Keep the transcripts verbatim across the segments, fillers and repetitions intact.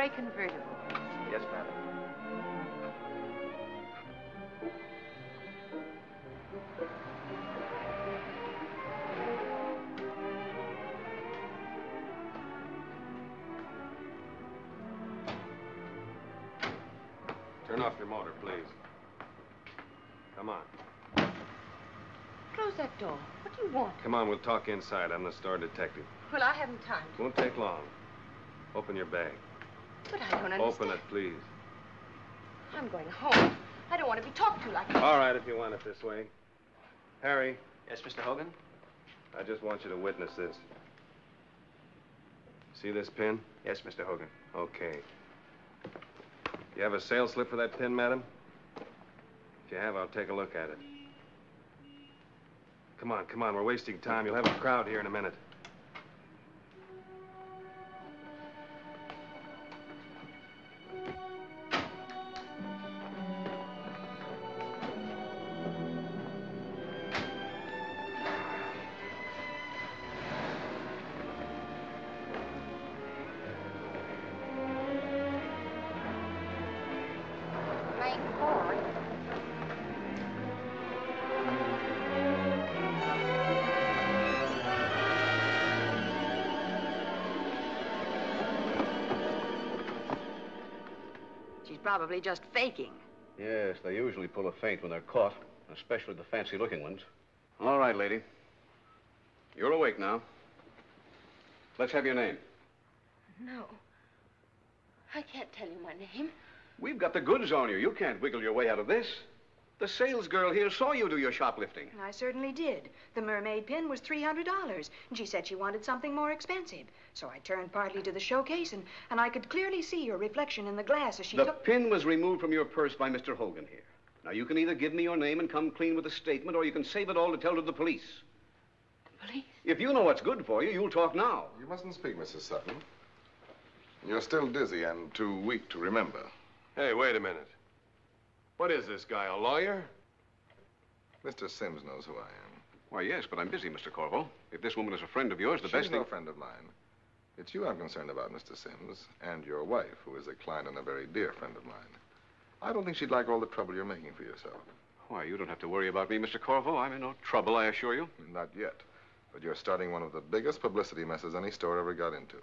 gray convertible. Yes, ma'am. Turn off your motor, please. Come on. Close that door. What do you want? Come on, we'll talk inside. I'm the star detective. Well, I haven't time. It won't take long. Open your bag. But I don't understand. Open it, please. I'm going home. I don't want to be talked to like that. All right, if you want it this way. Harry. Yes, Mister Hogan? I just want you to witness this. See this pin? Yes, Mister Hogan. Okay. You have a sales slip for that pin, madam? If you have, I'll take a look at it. Come on, come on. We're wasting time. You'll have a crowd here in a minute. Probably just faking. Yes, they usually pull a feint when they're caught, especially the fancy-looking ones. All right, lady. You're awake now. Let's have your name. No. I can't tell you my name. We've got the goods on you. You can't wiggle your way out of this. The sales girl here saw you do your shoplifting. I certainly did. The mermaid pin was three hundred dollars, and she said she wanted something more expensive. So I turned partly to the showcase, and, and I could clearly see your reflection in the glass as she took... The pin was removed from your purse by Mister Hogan here. Now, you can either give me your name and come clean with a statement, or you can save it all to tell to the police. The police? If you know what's good for you, you'll talk now. You mustn't speak, Missus Sutton. You're still dizzy and too weak to remember. Hey, wait a minute. What is this guy, a lawyer? Mister Sims knows who I am. Why, yes, but I'm busy, Mister Corvo. If this woman is a friend of yours, the best thing... She's no friend of mine. It's you I'm concerned about, Mister Sims, and your wife, who is a client and a very dear friend of mine. I don't think she'd like all the trouble you're making for yourself. Why, you don't have to worry about me, Mister Corvo. I'm in no trouble, I assure you. Not yet. But you're starting one of the biggest publicity messes any store ever got into.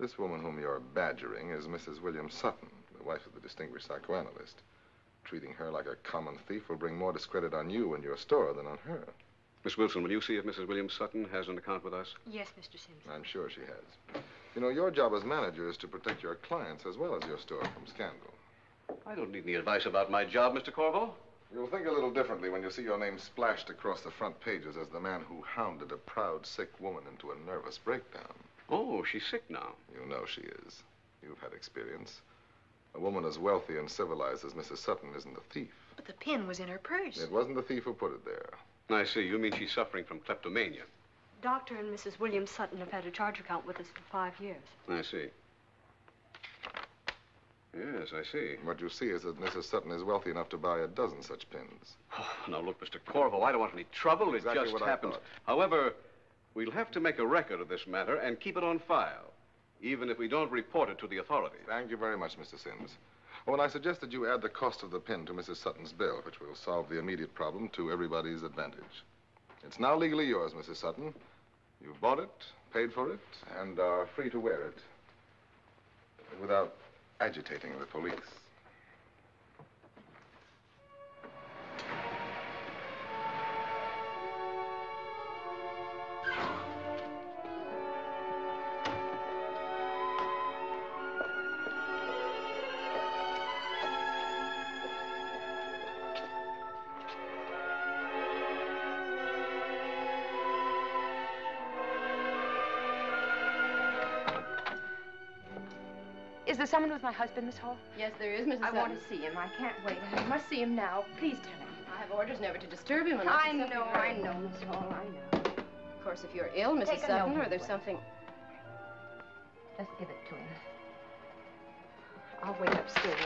This woman whom you're badgering is Missus William Sutton, the wife of the distinguished psychoanalyst. Treating her like a common thief will bring more discredit on you and your store than on her. Miss Wilson, will you see if Missus William Sutton has an account with us? Yes, Mister Sims. I'm sure she has. You know, your job as manager is to protect your clients as well as your store from scandal. I don't need any advice about my job, Mister Corvo. You'll think a little differently when you see your name splashed across the front pages as the man who hounded a proud, sick woman into a nervous breakdown. Oh, she's sick now. You know she is. You've had experience. A woman as wealthy and civilized as Missus Sutton isn't a thief. But the pin was in her purse. It wasn't the thief who put it there. I see. You mean she's suffering from kleptomania. Doctor and Missus William Sutton have had a charge account with us for five years. I see. Yes, I see. What you see is that Missus Sutton is wealthy enough to buy a dozen such pins. Oh, now, look, Mister Corvo, I don't want any trouble. It exactly just happens. However, we'll have to make a record of this matter and keep it on file. Even if we don't report it to the authorities. Thank you very much, Mister Sims. Oh, and I suggest that you add the cost of the pin to Missus Sutton's bill, which will solve the immediate problem to everybody's advantage. It's now legally yours, Missus Sutton. You've bought it, paid for it, and are free to wear it without agitating the police. Is there someone with my husband, Miss Hall? Yes, there is, Missus I Sutton. I want to see him. I can't wait. I must see him now. Please tell him. I have orders never to disturb him. Unless I know, I know, Miss Hall, I know. Of course, if you're ill, Missus Sutton, or there's something... Just give it to him. I'll wait upstairs.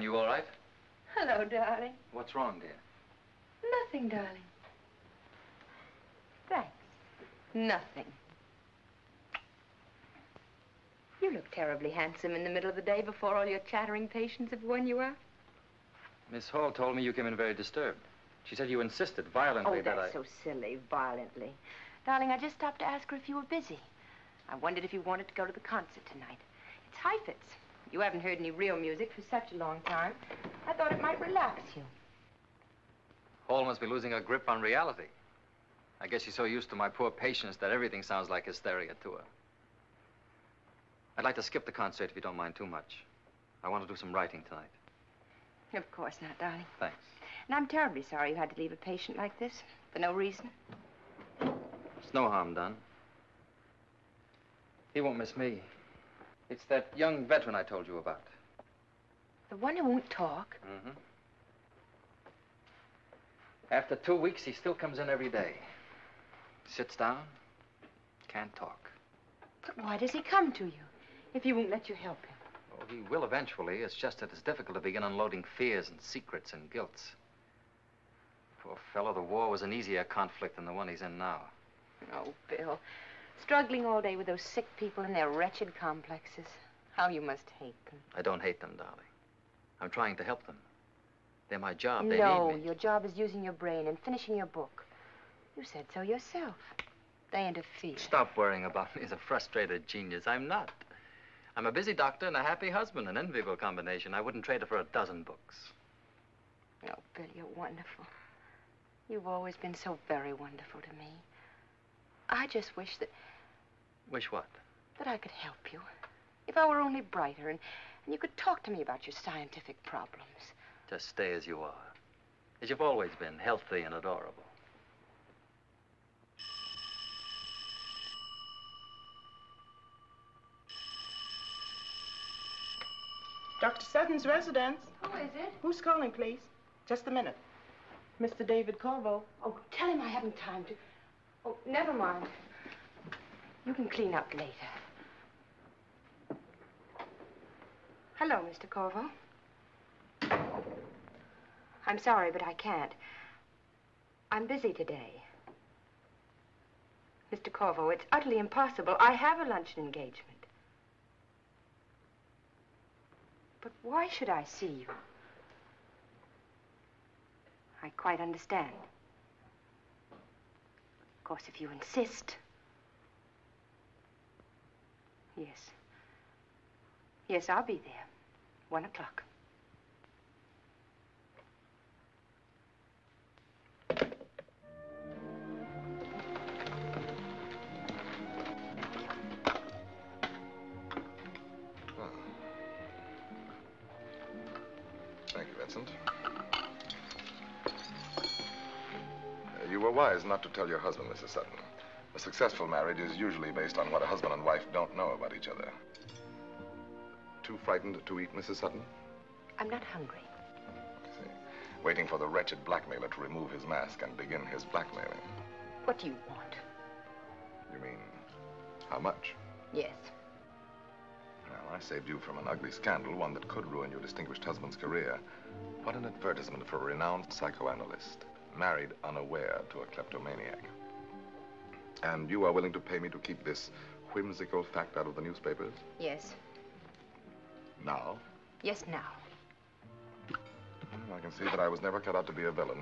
Helen, you all right? Hello, darling. What's wrong, dear? Nothing, darling. Thanks. Nothing. You look terribly handsome in the middle of the day before all your chattering patients have worn you out. Miss Hall told me you came in very disturbed. She said you insisted violently that I... Oh, that's so silly, violently. Darling, I just stopped to ask her if you were busy. I wondered if you wanted to go to the concert tonight. It's Heifetz. You haven't heard any real music for such a long time. I thought it might relax you. Hall must be losing her grip on reality. I guess she's so used to my poor patience that everything sounds like hysteria to her. I'd like to skip the concert if you don't mind too much. I want to do some writing tonight. Of course not, darling. Thanks. And I'm terribly sorry you had to leave a patient like this for no reason. There's no harm done. He won't miss me. It's that young veteran I told you about. The one who won't talk? Mm-hmm. After two weeks, he still comes in every day. Sits down, can't talk. But why does he come to you if you won't let you help him? Oh, he will eventually. It's just that it's difficult to begin unloading fears and secrets and guilts. Poor fellow, the war was an easier conflict than the one he's in now. Oh, Bill. Struggling all day with those sick people and their wretched complexes. How you must hate them. I don't hate them, darling. I'm trying to help them. They're my job. They no, need me. Your job is using your brain and finishing your book. You said so yourself. They interfere. Stop worrying about me as a frustrated genius. I'm not. I'm a busy doctor and a happy husband, an enviable combination. I wouldn't trade it for a dozen books. Oh, Bill, you're wonderful. You've always been so very wonderful to me. I just wish that... Wish what? That I could help you. If I were only brighter and, and you could talk to me about your scientific problems. Just stay as you are, as you've always been, healthy and adorable. Doctor Sutton's residence. Who is it? Who's calling, please? Just a minute. Mister David Corvo. Oh, tell him I haven't time to... Oh, never mind. You can clean up later. Hello, Mister Corvo. I'm sorry, but I can't. I'm busy today. Mister Corvo, it's utterly impossible. I have a luncheon engagement. But why should I see you? I quite understand. Of course, if you insist. Yes. Yes, I'll be there. One o'clock. Wise not to tell your husband, Missus Sutton. A successful marriage is usually based on what a husband and wife don't know about each other. Too frightened to eat, Missus Sutton? I'm not hungry. I see. Waiting for the wretched blackmailer to remove his mask and begin his blackmailing. What do you want? You mean, how much? Yes. Well, I saved you from an ugly scandal, one that could ruin your distinguished husband's career. What an advertisement for a renowned psychoanalyst. Married unaware to a kleptomaniac. And you are willing to pay me to keep this whimsical fact out of the newspapers? Yes. Now? Yes, now. Well, I can see that I was never cut out to be a villain.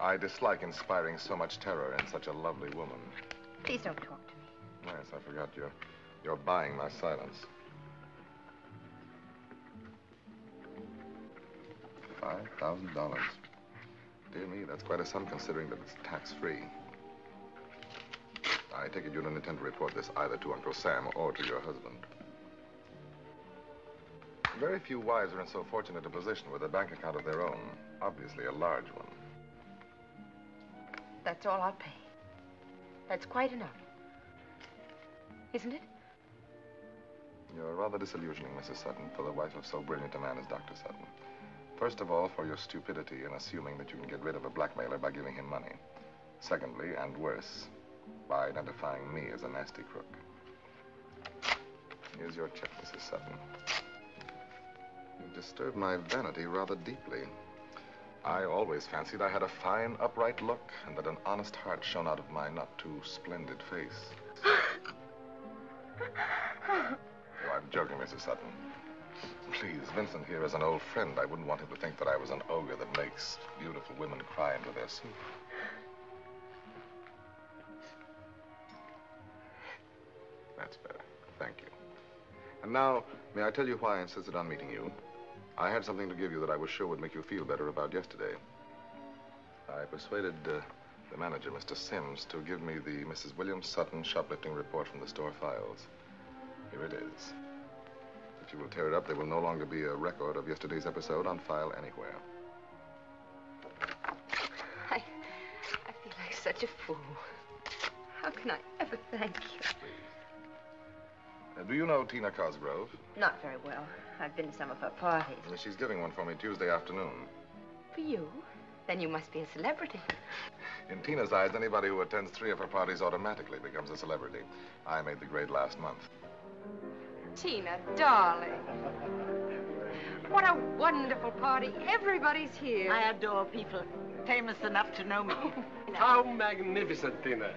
I dislike inspiring so much terror in such a lovely woman. Please don't talk to me. Yes, I forgot you're, you're buying my silence. Five thousand dollars. Dear me, that's quite a sum considering that it's tax-free. I take it you don't intend to report this either to Uncle Sam or to your husband. Very few wives are in so fortunate a position with a bank account of their own. Obviously a large one. That's all I'll pay. That's quite enough. Isn't it? You're rather disillusioning, Missus Sutton, for the wife of so brilliant a man as Doctor Sutton. First of all, for your stupidity in assuming that you can get rid of a blackmailer by giving him money. Secondly, and worse, by identifying me as a nasty crook. Here's your check, Missus Sutton. You disturb my vanity rather deeply. I always fancied I had a fine, upright look, and that an honest heart shone out of my not too splendid face. Oh, I'm joking, Missus Sutton. Please, Vincent here is an old friend. I wouldn't want him to think that I was an ogre that makes beautiful women cry into their sleep. That's better. Thank you. And now, may I tell you why I insisted on meeting you? I had something to give you that I was sure would make you feel better about yesterday. I persuaded uh, the manager, Mister Sims, to give me the Missus William Sutton shoplifting report from the store files. Here it is. If you will tear it up, there will no longer be a record of yesterday's episode on file anywhere. I... I feel like such a fool. How can I ever thank you? Please. Uh, do you know Tina Cosgrove? Not very well. I've been to some of her parties. Well, she's giving one for me Tuesday afternoon. For you? Then you must be a celebrity. In Tina's eyes, anybody who attends three of her parties automatically becomes a celebrity. I made the grade last month. Tina, darling. What a wonderful party. Everybody's here. I adore people famous enough to know me. Oh, how magnificent, Tina.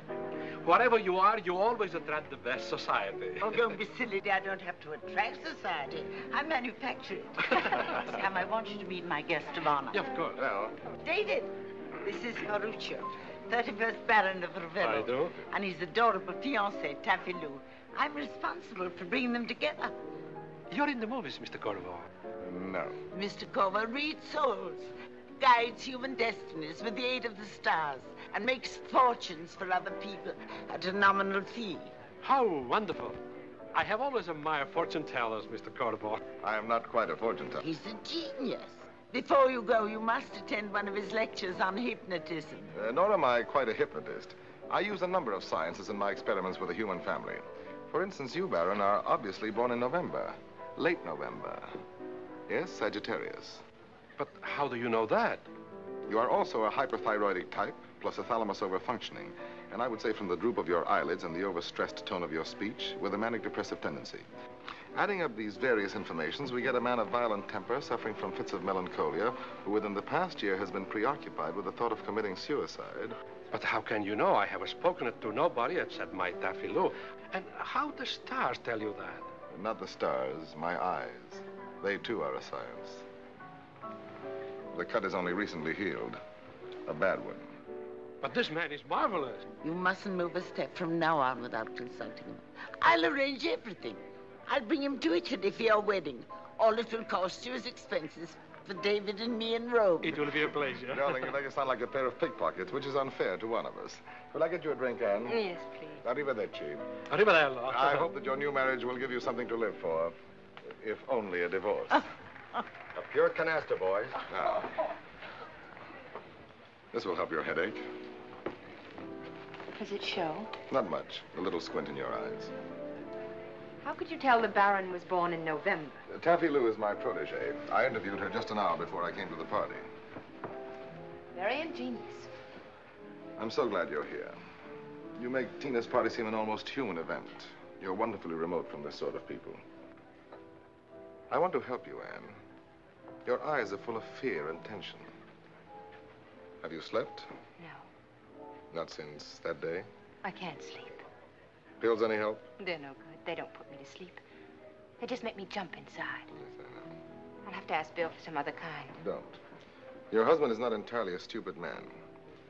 Whatever you are, you always attract the best society. Oh, don't be silly. I don't have to attract society. I manufacture it. Sam, I want you to meet my guest of honor. Yeah, of course. Well. David, this is Caruccio, thirty-first Baron of Ravello. I do. And his adorable fiancée, Taffy Lou. I'm responsible for bringing them together. You're in the movies, Mister Corvo. No. Mister Corvo reads souls, guides human destinies with the aid of the stars, and makes fortunes for other people at a nominal fee. How wonderful. I have always admired fortune tellers, Mister Corvo. I am not quite a fortune teller. He's a genius. Before you go, you must attend one of his lectures on hypnotism. Uh, nor am I quite a hypnotist. I use a number of sciences in my experiments with the human family. For instance, you, Baron, are obviously born in November. Late November. Yes, Sagittarius. But how do you know that? You are also a hyperthyroidic type, plus a thalamus overfunctioning. And I would say from the droop of your eyelids and the overstressed tone of your speech, with a manic-depressive tendency. Adding up these various informations, we get a man of violent temper suffering from fits of melancholia, who within the past year has been preoccupied with the thought of committing suicide. But how can you know? I haven't spoken to nobody except my Taffy Lou. And how the stars tell you that? Not the stars, my eyes. They, too, are a science. The cut is only recently healed. A bad one. But this man is marvelous. You mustn't move a step from now on without consulting him. I'll arrange everything. I'll bring him to Italy for your wedding. All it will cost you is expenses for David and me in Rome. It will be a pleasure. Darling, you make it sound like a pair of pickpockets, which is unfair to one of us. Will I get you a drink, Anne? Yes, please. Arrivederci. Arrivederci. I hope that your new marriage will give you something to live for, if only a divorce. Oh. Oh. A pure canaster, boys. Now, this will help your headache. Does it show? Not much. A little squint in your eyes. How could you tell the Baron was born in November? Uh, Taffy Lou is my protege. I interviewed her just an hour before I came to the party. Very ingenious. I'm so glad you're here. You make Tina's party seem an almost human event. You're wonderfully remote from this sort of people. I want to help you, Anne. Your eyes are full of fear and tension. Have you slept? No. Not since that day? I can't sleep. Pills any help? They're no good. They don't put me to sleep. They just make me jump inside. Yes, I know. I'll have to ask Bill for some other kind. Don't. Your husband is not entirely a stupid man.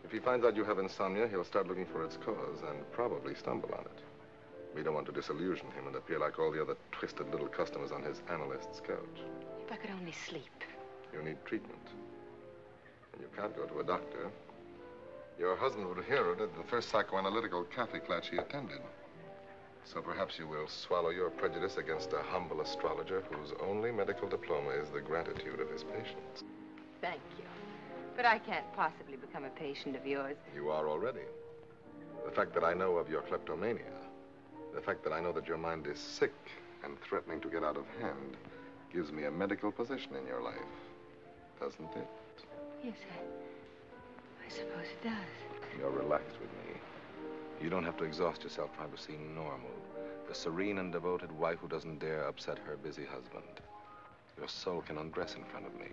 If he finds out you have insomnia, he'll start looking for its cause and probably stumble on it. We don't want to disillusion him and appear like all the other twisted little customers on his analyst's couch. If I could only sleep. You need treatment. And you can't go to a doctor. Your husband would hear it at the first psychoanalytical Catholic class he attended. So perhaps you will swallow your prejudice against a humble astrologer whose only medical diploma is the gratitude of his patients. Thank you. But I can't possibly become a patient of yours. You are already. The fact that I know of your kleptomania, the fact that I know that your mind is sick and threatening to get out of hand, gives me a medical position in your life, doesn't it? Yes, I, I suppose it does. You're relaxed with me. You don't have to exhaust yourself trying to seem normal. The serene and devoted wife who doesn't dare upset her busy husband. Your soul can undress in front of me.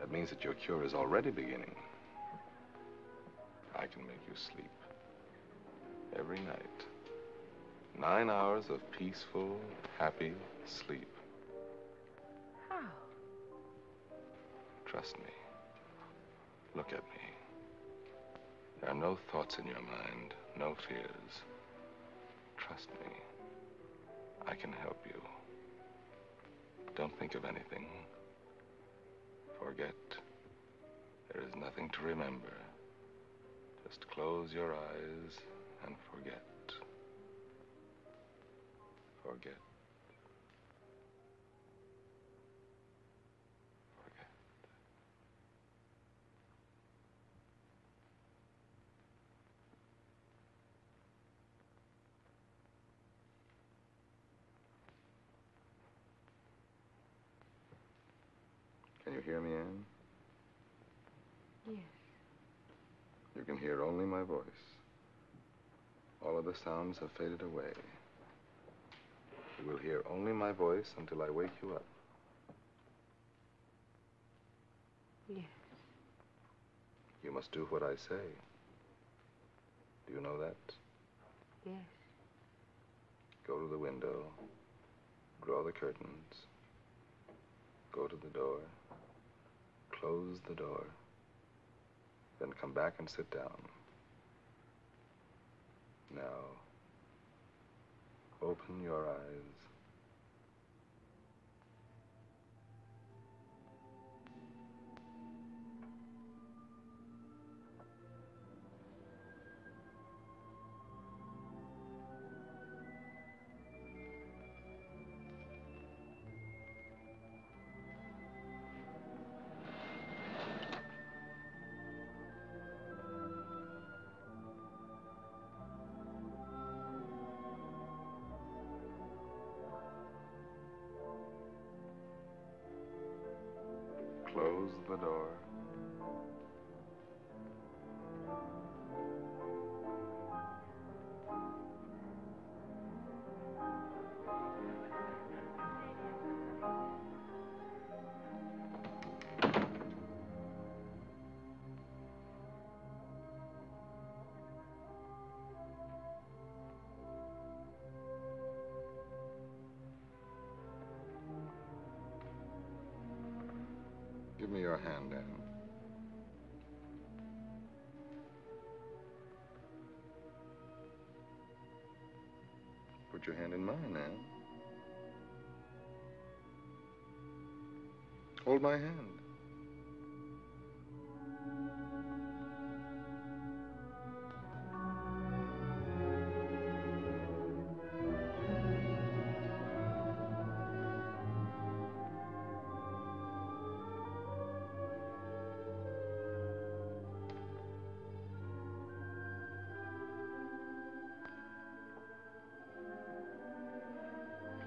That means that your cure is already beginning. I can make you sleep every night. Nine hours of peaceful, happy sleep. How? Trust me. Look at me. There are no thoughts in your mind, no fears. Trust me. I can help you. Don't think of anything. Forget. There is nothing to remember. Just close your eyes and forget. Forget. Forget. Can you hear me, Anne? Yes. You can hear only my voice. All of the sounds have faded away. You will hear only my voice until I wake you up. Yes. You must do what I say. Do you know that? Yes. Go to the window. Draw the curtains. Go to the door. Close the door. Then come back and sit down. Now. Open your eyes. Close the door. Give me your hand, Anne. Put your hand in mine, Anne. Hold my hand.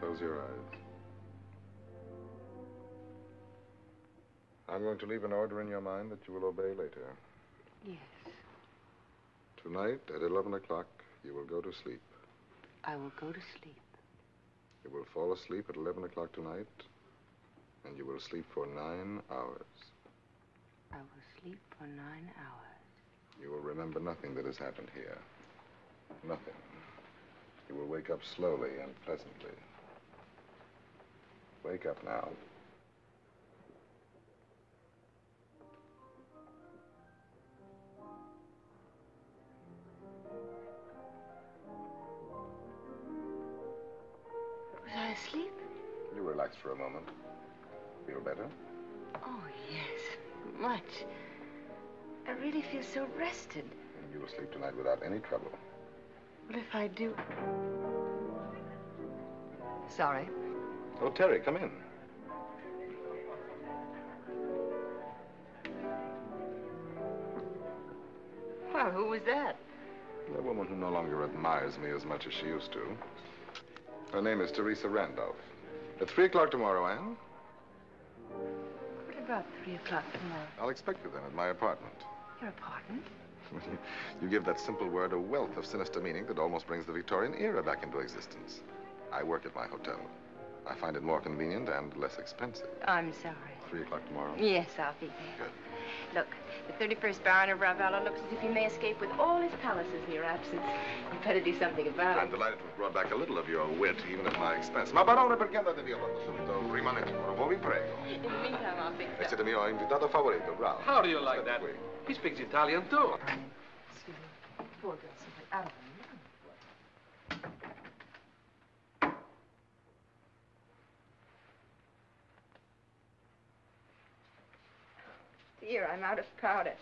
Close your eyes. I'm going to leave an order in your mind that you will obey later. Yes. Tonight at eleven o'clock, you will go to sleep. I will go to sleep. You will fall asleep at eleven o'clock tonight, and you will sleep for nine hours. I will sleep for nine hours. You will remember nothing that has happened here. Nothing. You will wake up slowly and pleasantly. Wake up now. Was I asleep? You relax for a moment. Feel better? Oh, yes, much. I really feel so rested. And you will sleep tonight without any trouble. Well, if I do... Sorry. Oh, Terry, come in. Well, who was that? A woman who no longer admires me as much as she used to. Her name is Teresa Randolph. At three o'clock tomorrow, Anne. What about three o'clock tomorrow? I'll expect you then at my apartment. Your apartment? You give that simple word a wealth of sinister meaning that almost brings the Victorian era back into existence. I work at my hotel. I find it more convenient and less expensive. I'm sorry. Three o'clock tomorrow? Yes, I'll be there. Good. Look, the thirty-first Baron of Ravello looks as if he may escape with all his palaces in your absence. You'd better do something about it. I'm delighted to have brought back a little of your wit, even at my expense. Ma barone, perché andate via quando subito? Rimanete ancora, voi vi prego. In the meantime, I'll fix it. Siete mio invitato favorito, bravo. How do you like that? He speaks Italian, too. Excuse me. Poor girl, something out of her. Dear, I'm out of powder.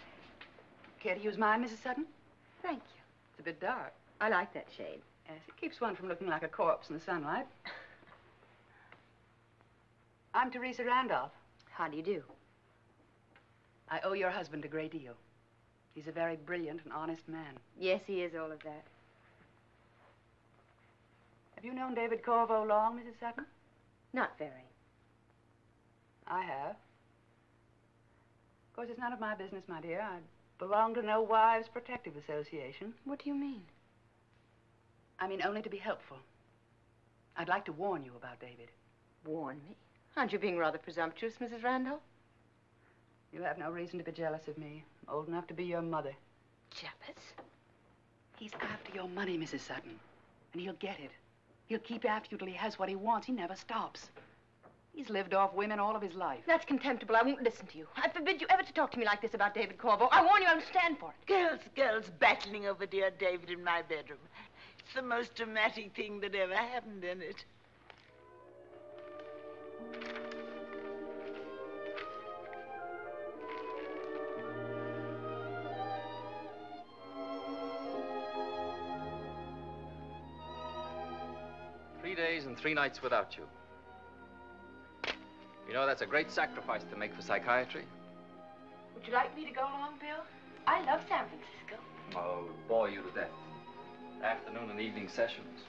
Care to use mine, Missus Sutton? Thank you. It's a bit dark. I like that shade. Yes, it keeps one from looking like a corpse in the sunlight. I'm Teresa Randolph. How do you do? I owe your husband a great deal. He's a very brilliant and honest man. Yes, he is all of that. Have you known David Corvo long, Missus Sutton? Not very. I have. Of course, it's none of my business, my dear. I belong to no Wives Protective Association. What do you mean? I mean only to be helpful. I'd like to warn you about David. Warn me? Aren't you being rather presumptuous, Missus Randolph? You have no reason to be jealous of me. I'm old enough to be your mother. Jealous? He's after your money, Missus Sutton. And he'll get it. He'll keep after you till he has what he wants. He never stops. He's lived off women all of his life. That's contemptible. I won't listen to you. I forbid you ever to talk to me like this about David Corvo. I warn you, I won't stand for it. Girls, girls battling over dear David in my bedroom. It's the most dramatic thing that ever happened in it. Three days and three nights without you. You know, that's a great sacrifice to make for psychiatry. Would you like me to go along, Bill? I love San Francisco. Oh, it would bore you to death. Afternoon and evening sessions.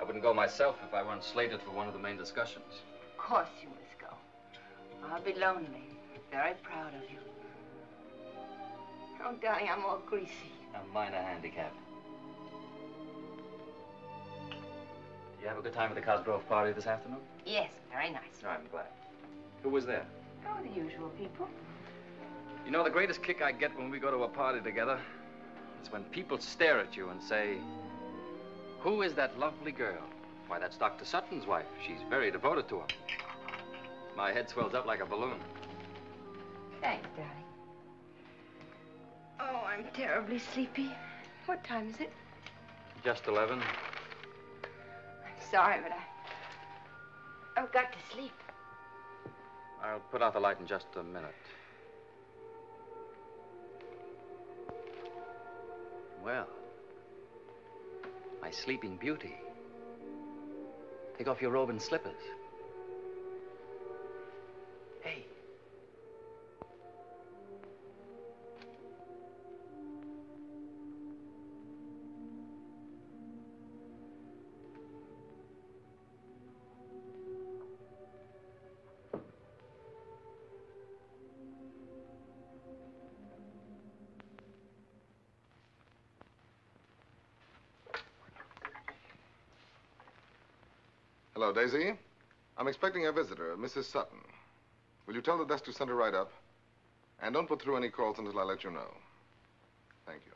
I wouldn't go myself if I weren't slated for one of the main discussions. Of course you must go. I'll be lonely. Very proud of you. Oh, darling, I'm all greasy. A minor handicap. Did you have a good time at the Cosgrove party this afternoon? Yes, very nice. No, I'm glad. Who was there? Oh, the usual people. You know, the greatest kick I get when we go to a party together is when people stare at you and say, who is that lovely girl? Why, that's Doctor Sutton's wife. She's very devoted to him. My head swells up like a balloon. Thanks, darling. Oh, I'm terribly sleepy. What time is it? Just eleven. Sorry, but I, I've got to sleep. I'll put out the light in just a minute. Well, my sleeping beauty. Take off your robe and slippers. Hey. Hello, Daisy. I'm expecting a visitor, Missus Sutton. Will you tell the desk to send her right up? And don't put through any calls until I let you know. Thank you.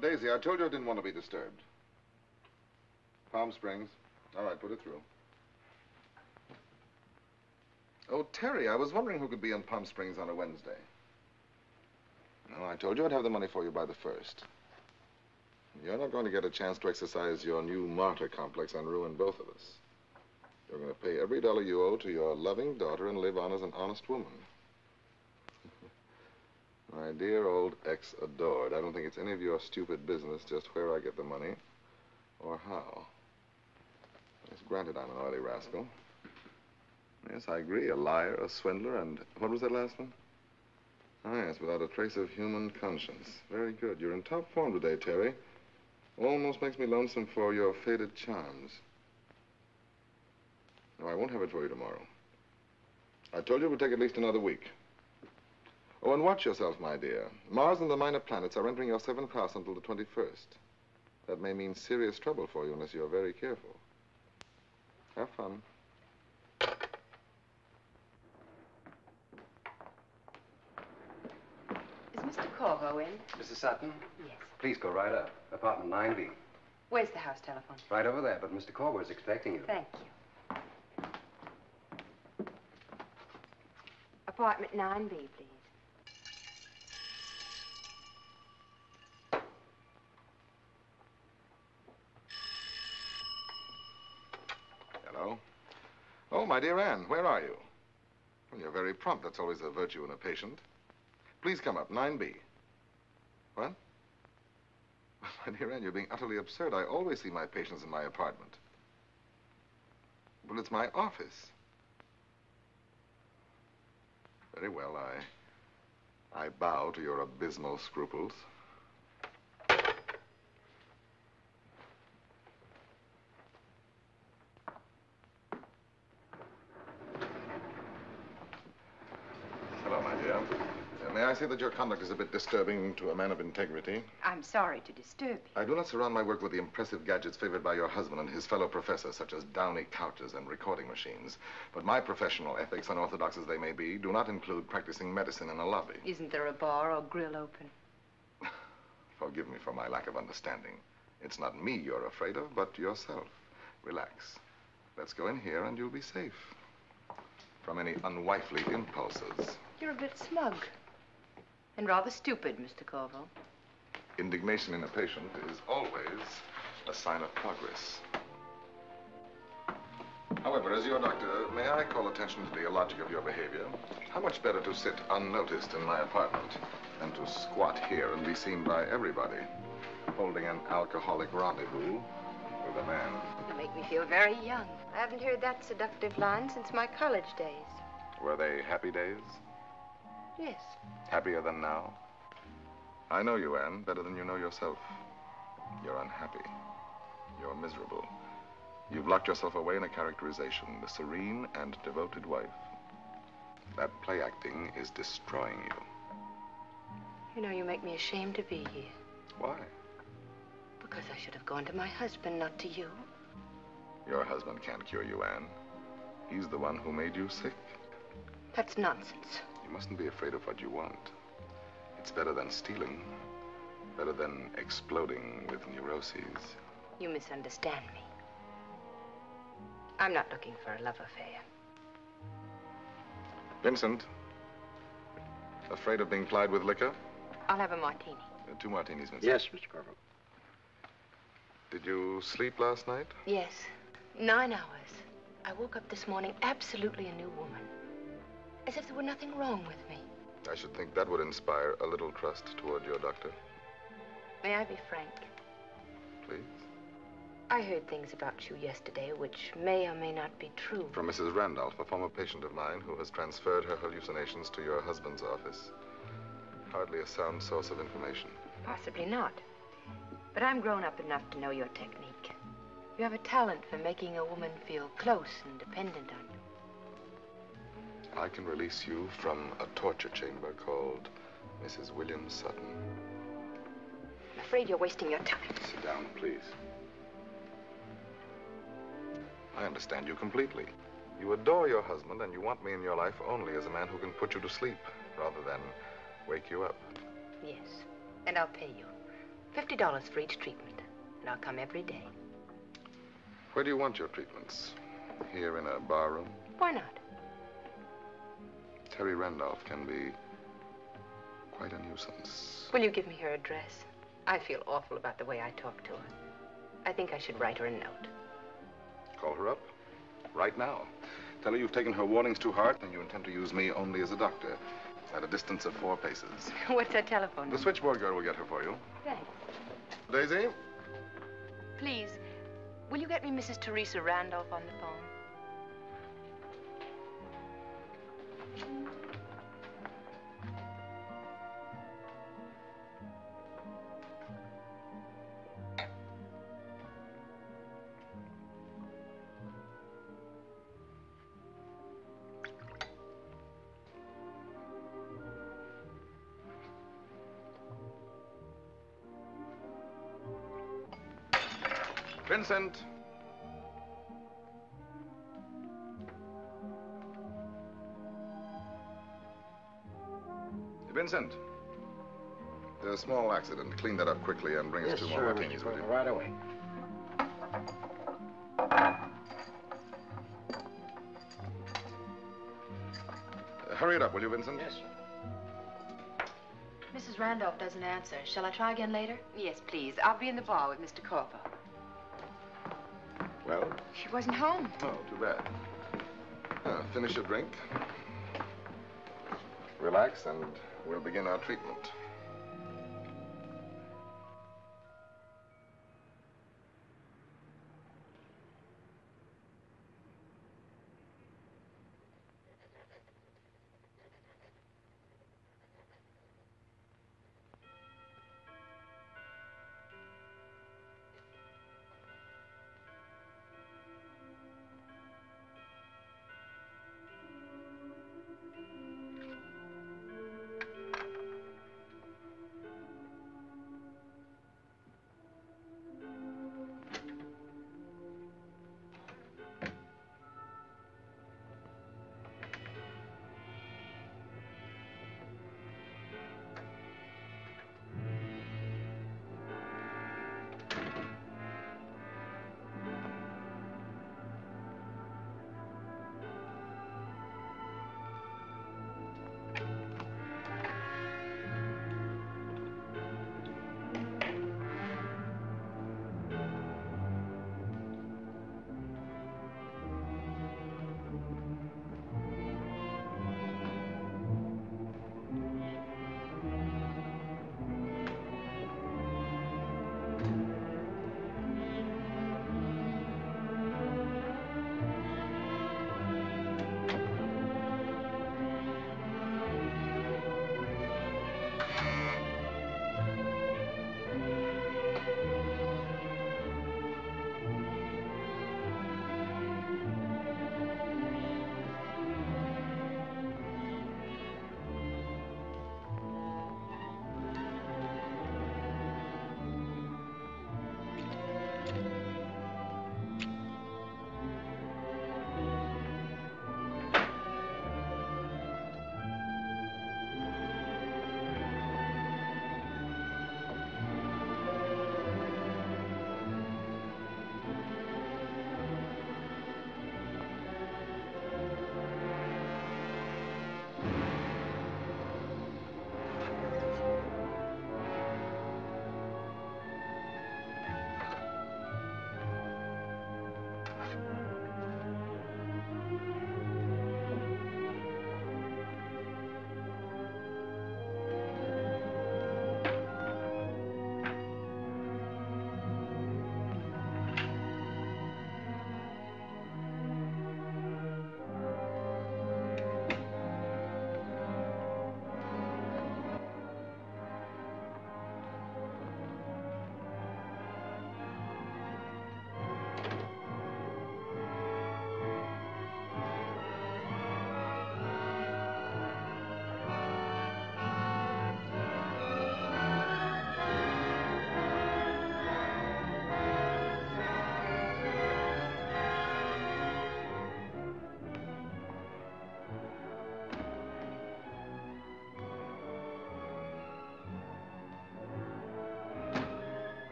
Daisy, I told you I didn't want to be disturbed. Palm Springs. All right, put it through. Oh, Terry, I was wondering who could be in Palm Springs on a Wednesday. No, I told you I'd have the money for you by the first. You're not going to get a chance to exercise your new martyr complex and ruin both of us. You're going to pay every dollar you owe to your loving daughter and live on as an honest woman. My dear old ex-adored, I don't think it's any of your stupid business just where I get the money or how. It's granted I'm an oily rascal. Yes, I agree. A liar, a swindler, and what was that last one? Ah, yes, without a trace of human conscience. Very good. You're in top form today, Terry. Almost makes me lonesome for your faded charms. No, I won't have it for you tomorrow. I told you it would take at least another week. Oh, and watch yourself, my dear. Mars and the minor planets are entering your seventh house until the twenty-first. That may mean serious trouble for you unless you're very careful. Have fun. Is Mister Corvo in? Missus Sutton? Yes. Please go right up. Apartment nine B. Where's the house telephone? Right over there, but Mister Corvo is expecting you. Thank you. Apartment nine B, please. Hello? Oh, my dear Anne, where are you? Well, you're very prompt. That's always a virtue in a patient. Please come up, nine B. What? Well, my dear Anne, you're being utterly absurd. I always see my patients in my apartment. Well, it's my office. Very well, I, I bow to your abysmal scruples. Hello, my dear. Uh, may I say that your conduct is a bit disturbing to a man of integrity? I'm sorry to disturb you. I do not surround my work with the impressive gadgets favored by your husband and his fellow professors, such as downy couches and recording machines. But my professional ethics, unorthodox as they may be, do not include practicing medicine in a lobby. Isn't there a bar or grill open? Forgive me for my lack of understanding. It's not me you're afraid of, but yourself. Relax. Let's go in here and you'll be safe from any unwifely impulses. You're a bit smug. And rather stupid, Mister Corvo. Indignation in a patient is always a sign of progress. However, as your doctor, may I call attention to the illogic of your behavior? How much better to sit unnoticed in my apartment than to squat here and be seen by everybody, holding an alcoholic rendezvous with a man. You make me feel very young. I haven't heard that seductive line since my college days. Were they happy days? Yes. Happier than now? I know you, Anne, better than you know yourself. You're unhappy. You're miserable. You've locked yourself away in a characterization, the serene and devoted wife. That play acting is destroying you. You know, you make me ashamed to be here. Why? Because I should have gone to my husband, not to you. Your husband can't cure you, Anne. He's the one who made you sick. That's nonsense. You mustn't be afraid of what you want. It's better than stealing, better than exploding with neuroses. You misunderstand me. I'm not looking for a love affair. Vincent, afraid of being plied with liquor? I'll have a martini. Uh, two martinis, Vincent. Yes, Mister Corvo. Did you sleep last night? Yes, nine hours. I woke up this morning absolutely a new woman. As if there were nothing wrong with me. I should think that would inspire a little trust toward your doctor. May I be frank? Please. I heard things about you yesterday which may or may not be true. From Missus Randolph, a former patient of mine who has transferred her hallucinations to your husband's office. Hardly a sound source of information. Possibly not. But I'm grown up enough to know your technique. You have a talent for making a woman feel close and dependent on you. I can release you from a torture chamber called Missus William Sutton. I'm afraid you're wasting your time. Sit down, please. I understand you completely. You adore your husband and you want me in your life only as a man who can put you to sleep rather than wake you up. Yes, and I'll pay you fifty dollars for each treatment, and I'll come every day. Where do you want your treatments? Here in a bar room? Why not? Terry Randolph can be quite a nuisance. Will you give me her address? I feel awful about the way I talk to her. I think I should write her a note. Call her up right now. Tell her you've taken her warnings to heart and you intend to use me only as a doctor at a distance of four paces. What's her telephone number? The switchboard girl will get her for you. Thanks. Daisy? Please, will you get me Missus Teresa Randolph on the phone? Vincent. Vincent. There's a small accident. Clean that up quickly and bring yes, us two sure, more martinis, will you? Right away. Uh, hurry it up, will you, Vincent? Yes, sir. Missus Randolph doesn't answer. Shall I try again later? Yes, please. I'll be in the bar with Mister Corvo. Well? She wasn't home. Oh, too bad. Uh, finish your drink. Relax, and we'll begin our treatment.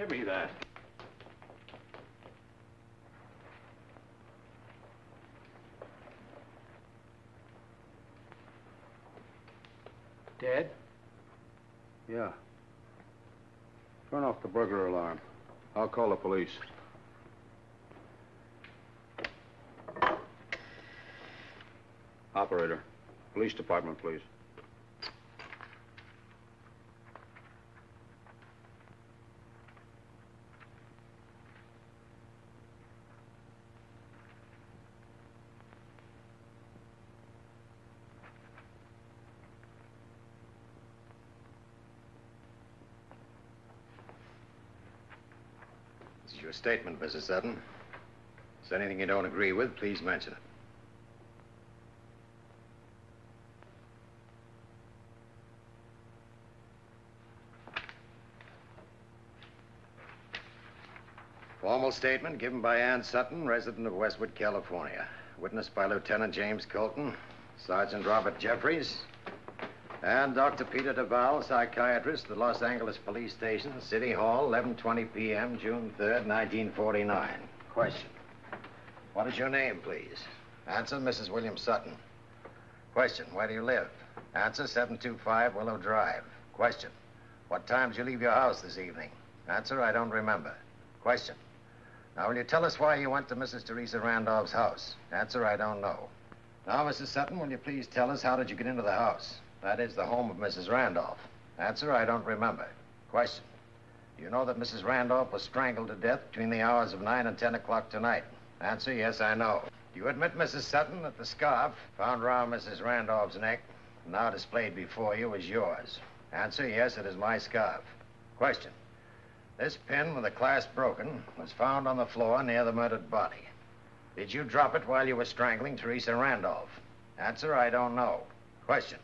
Give me that. Dead? Yeah. Turn off the burglar alarm. I'll call the police. Operator, police department, please. Your statement, Missus Sutton. If there's anything you don't agree with, please mention it. Formal statement given by Ann Sutton, resident of Westwood, California. Witnessed by Lieutenant James Colton, Sergeant Robert Jeffries, and Doctor Peter Duval, psychiatrist at the Los Angeles Police Station, City Hall, eleven twenty p m, June third, nineteen forty-nine. Question. What is your name, please? Answer, Missus William Sutton. Question. Where do you live? Answer, seven two five Willow Drive. Question. What time did you leave your house this evening? Answer, I don't remember. Question. Now, will you tell us why you went to Missus Teresa Randolph's house? Answer, I don't know. Now, Missus Sutton, will you please tell us how did you get into the house? That is the home of Missus Randolph. Answer, I don't remember. Question, do you know that Missus Randolph was strangled to death between the hours of nine and ten o'clock tonight? Answer, yes, I know. Do you admit, Missus Sutton, that the scarf found round Missus Randolph's neck, now displayed before you, is yours? Answer, yes, it is my scarf. Question, this pin with the clasp broken was found on the floor near the murdered body. Did you drop it while you were strangling Teresa Randolph? Answer, I don't know. Question,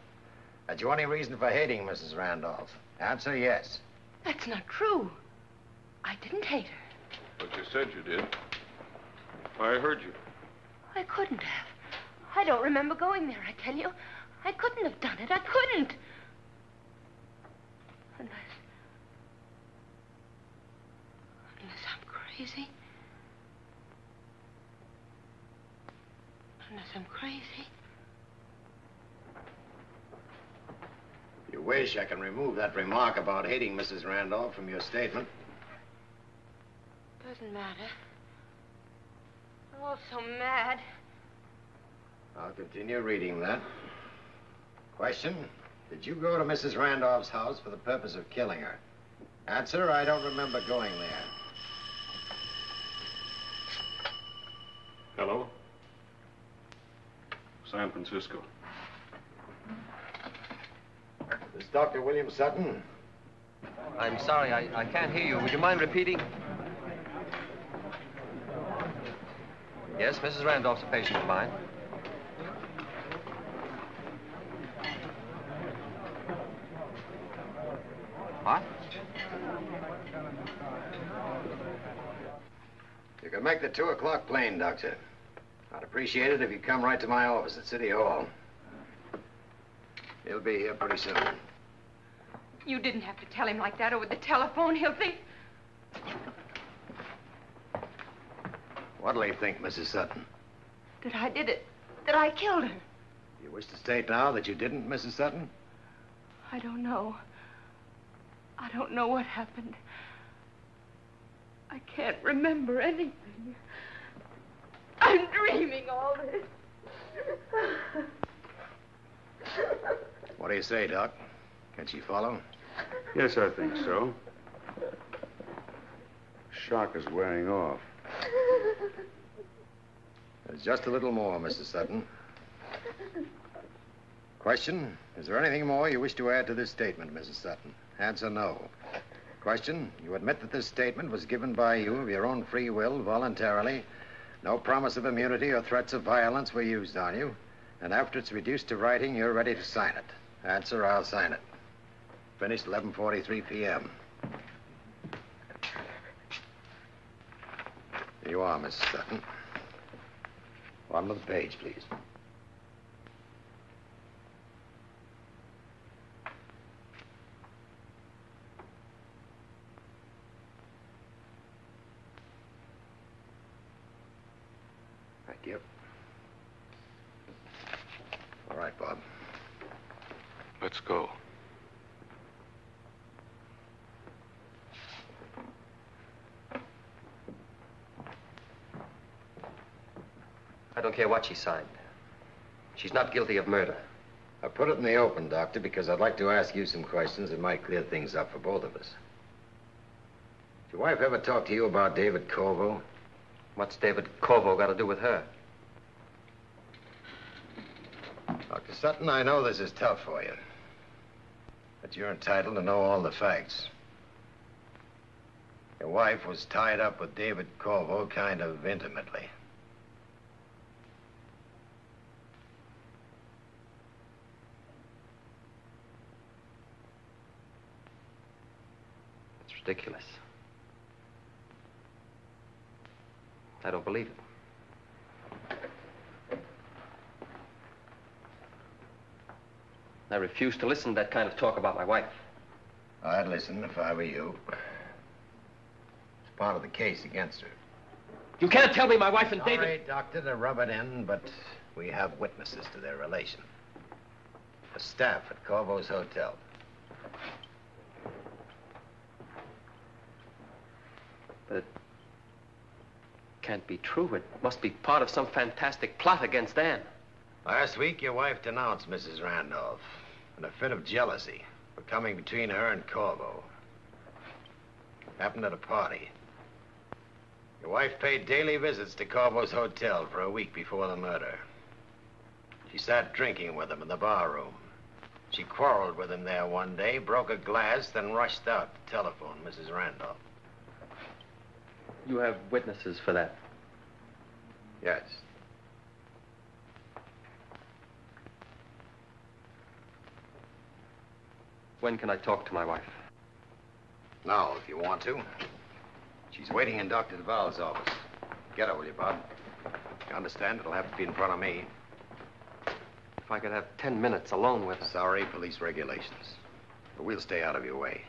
had you any reason for hating Missus Randolph? Answer, yes. That's not true. I didn't hate her. But you said you did. I heard you. I couldn't have. I don't remember going there, I tell you. I couldn't have done it. I couldn't. Unless... Unless I'm crazy. Unless I'm crazy. You wish I can remove that remark about hating Missus Randolph from your statement. Doesn't matter. I'm all so mad. I'll continue reading that. Question, did you go to Missus Randolph's house for the purpose of killing her? Answer, I don't remember going there. Hello? San Francisco. This is Doctor William Sutton. I'm sorry, I, I can't hear you. Would you mind repeating? Yes, Missus Randolph's a patient of mine. What? You can make the two o'clock plane, Doctor. I'd appreciate it if you come right to my office at City Hall. He'll be here pretty soon. You didn't have to tell him like that over the telephone. He'll think... What'll he think, Missus Sutton? That I did it. That I killed her. You wish to state now that you didn't, Missus Sutton? I don't know. I don't know what happened. I can't remember anything. I'm dreaming all this. What do you say, Doc? Can she follow? Yes, I think so. Shock is wearing off. There's just a little more, Missus Sutton. Question, is there anything more you wish to add to this statement, Missus Sutton? Answer, no. Question, you admit that this statement was given by you of your own free will, voluntarily. No promise of immunity or threats of violence were used on you. And after it's reduced to writing, you're ready to sign it. Answer, I'll sign it. Finished eleven forty-three p m Here you are, Missus Sutton. Bottom of the page, please. Thank you. All right, Bob. Let's go. I don't care what she signed. She's not guilty of murder. I put it in the open, Doctor, because I'd like to ask you some questions that might clear things up for both of us. Did your wife ever talk to you about David Corvo? What's David Corvo got to do with her? Doctor Sutton, I know this is tough for you, but you're entitled to know all the facts. Your wife was tied up with David Corvo kind of intimately. Ridiculous. I don't believe it. I refuse to listen to that kind of talk about my wife. I'd listen if I were you. It's part of the case against her. You can't tell me my wife and David... Sorry, Doctor, to rub it in, but we have witnesses to their relation. The staff at Corvo's Hotel. But it can't be true. It must be part of some fantastic plot against Anne. Last week, your wife denounced Missus Randolph in a fit of jealousy for coming between her and Corvo. Happened at a party. Your wife paid daily visits to Corvo's hotel for a week before the murder. She sat drinking with him in the bar room. She quarreled with him there one day, broke a glass, then rushed out to telephone Missus Randolph. You have witnesses for that? Yes. When can I talk to my wife? Now, if you want to. She's waiting in Doctor Duval's office. Get her, will you, Bob? You understand? It'll have to be in front of me. If I could have ten minutes alone with her. Sorry, police regulations. But we'll stay out of your way.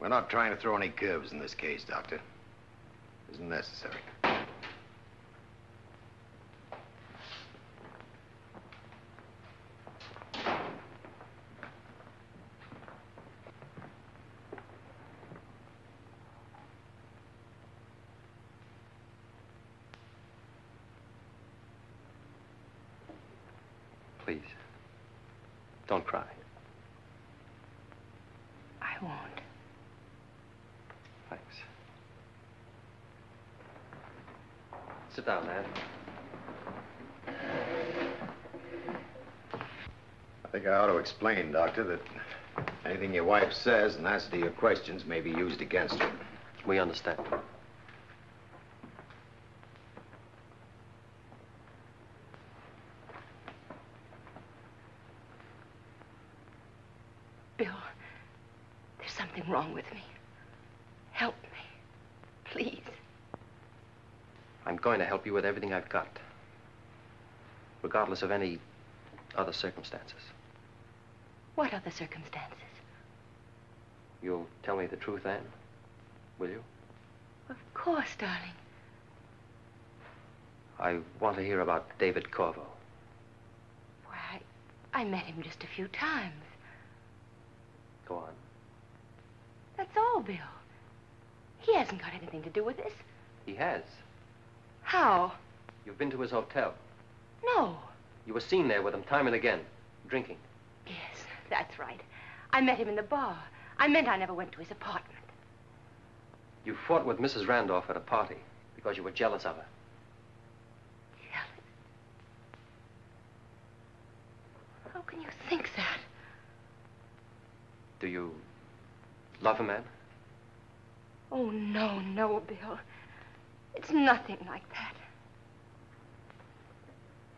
We're not trying to throw any curves in this case, Doctor. Isn't necessary. Please, don't cry. I won't. Thanks. Sit down, man. I think I ought to explain, Doctor, that anything your wife says in answer to your questions may be used against her. We understand. Bill, there's something wrong with me. Help me, please. I'm going to help you with everything I've got, regardless of any other circumstances. What other circumstances? You'll tell me the truth, Anne, will you? Of course, darling. I want to hear about David Corvo. Why, I, I met him just a few times. Go on. That's all, Bill. He hasn't got anything to do with this. He has. How? You've been to his hotel. No. You were seen there with him time and again, drinking. Yes, that's right. I met him in the bar. I meant I never went to his apartment. You fought with Missus Randolph at a party because you were jealous of her. Jealous? How can you think that? Do you love a man? Oh, no, no, Bill. It's nothing like that.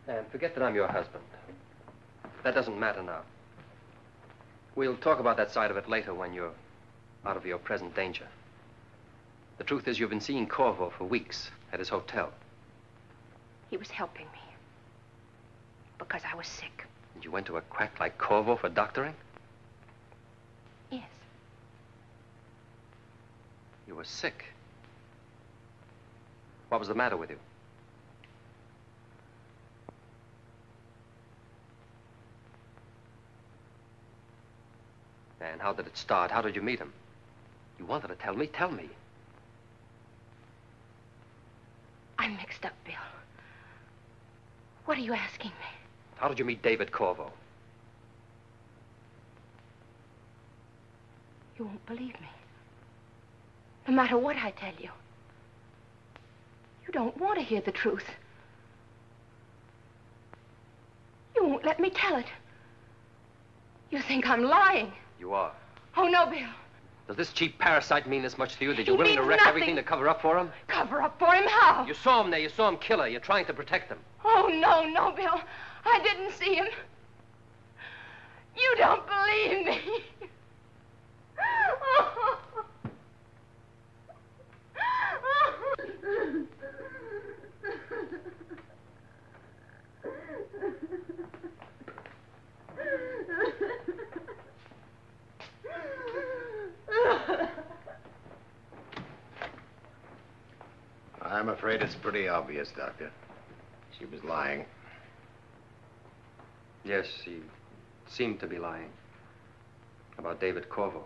And forget that I'm your husband. That doesn't matter now. We'll talk about that side of it later when you're out of your present danger. The truth is you've been seeing Corvo for weeks at his hotel. He was helping me because I was sick. And you went to a quack like Corvo for doctoring? Yes. You were sick. What was the matter with you? man? How did it start? How did you meet him? You wanted to tell me? Tell me. I'm mixed up, Bill. What are you asking me? How did you meet David Corvo? You won't believe me. No matter what I tell you. You don't want to hear the truth. You won't let me tell it. You think I'm lying. You are. Oh, no, Bill. Does this cheap parasite mean as much to you that you're willing to wreck everything to cover up for him? Cover up for him? How? You saw him there. You saw him kill her. You're trying to protect him. Oh, no, no, Bill. I didn't see him. You don't believe me. Oh. Oh. I'm afraid it's pretty obvious, Doctor. She was lying. Yes, she seemed to be lying about David Corvo.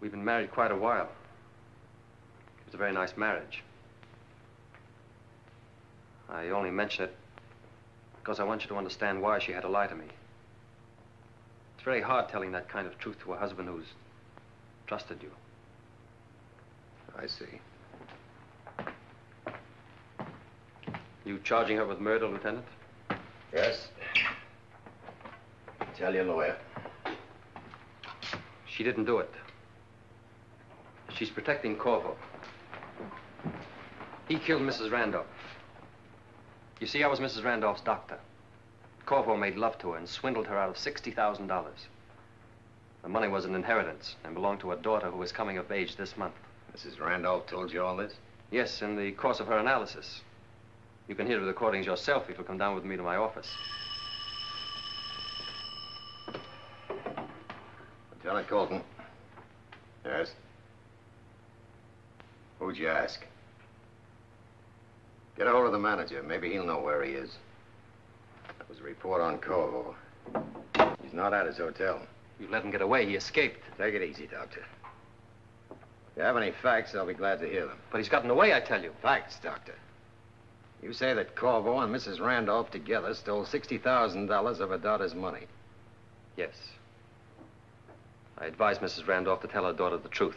We've been married quite a while. It was a very nice marriage. I only mention it because I want you to understand why she had to lie to me. It's very hard telling that kind of truth to a husband who's trusted you. I see. You charging her with murder, Lieutenant? Yes. Tell your lawyer. She didn't do it. She's protecting Corvo. He killed Missus Randolph. You see, I was Missus Randolph's doctor. Corvo made love to her and swindled her out of sixty thousand dollars. The money was an inheritance and belonged to her daughter who was coming of age this month. Missus Randolph told you all this? Yes, in the course of her analysis. You can hear the recordings yourself if you'll come down with me to my office. Lieutenant Colton. Yes? Who'd you ask? Get a hold of the manager. Maybe he'll know where he is. That was a report on Corvo. He's not at his hotel. You let him get away. He escaped. Take it easy, Doctor. If you have any facts, I'll be glad to hear them. But he's gotten away, I tell you. Facts, Doctor. You say that Corvo and Missus Randolph together stole sixty thousand dollars of her daughter's money. Yes. I advised Missus Randolph to tell her daughter the truth.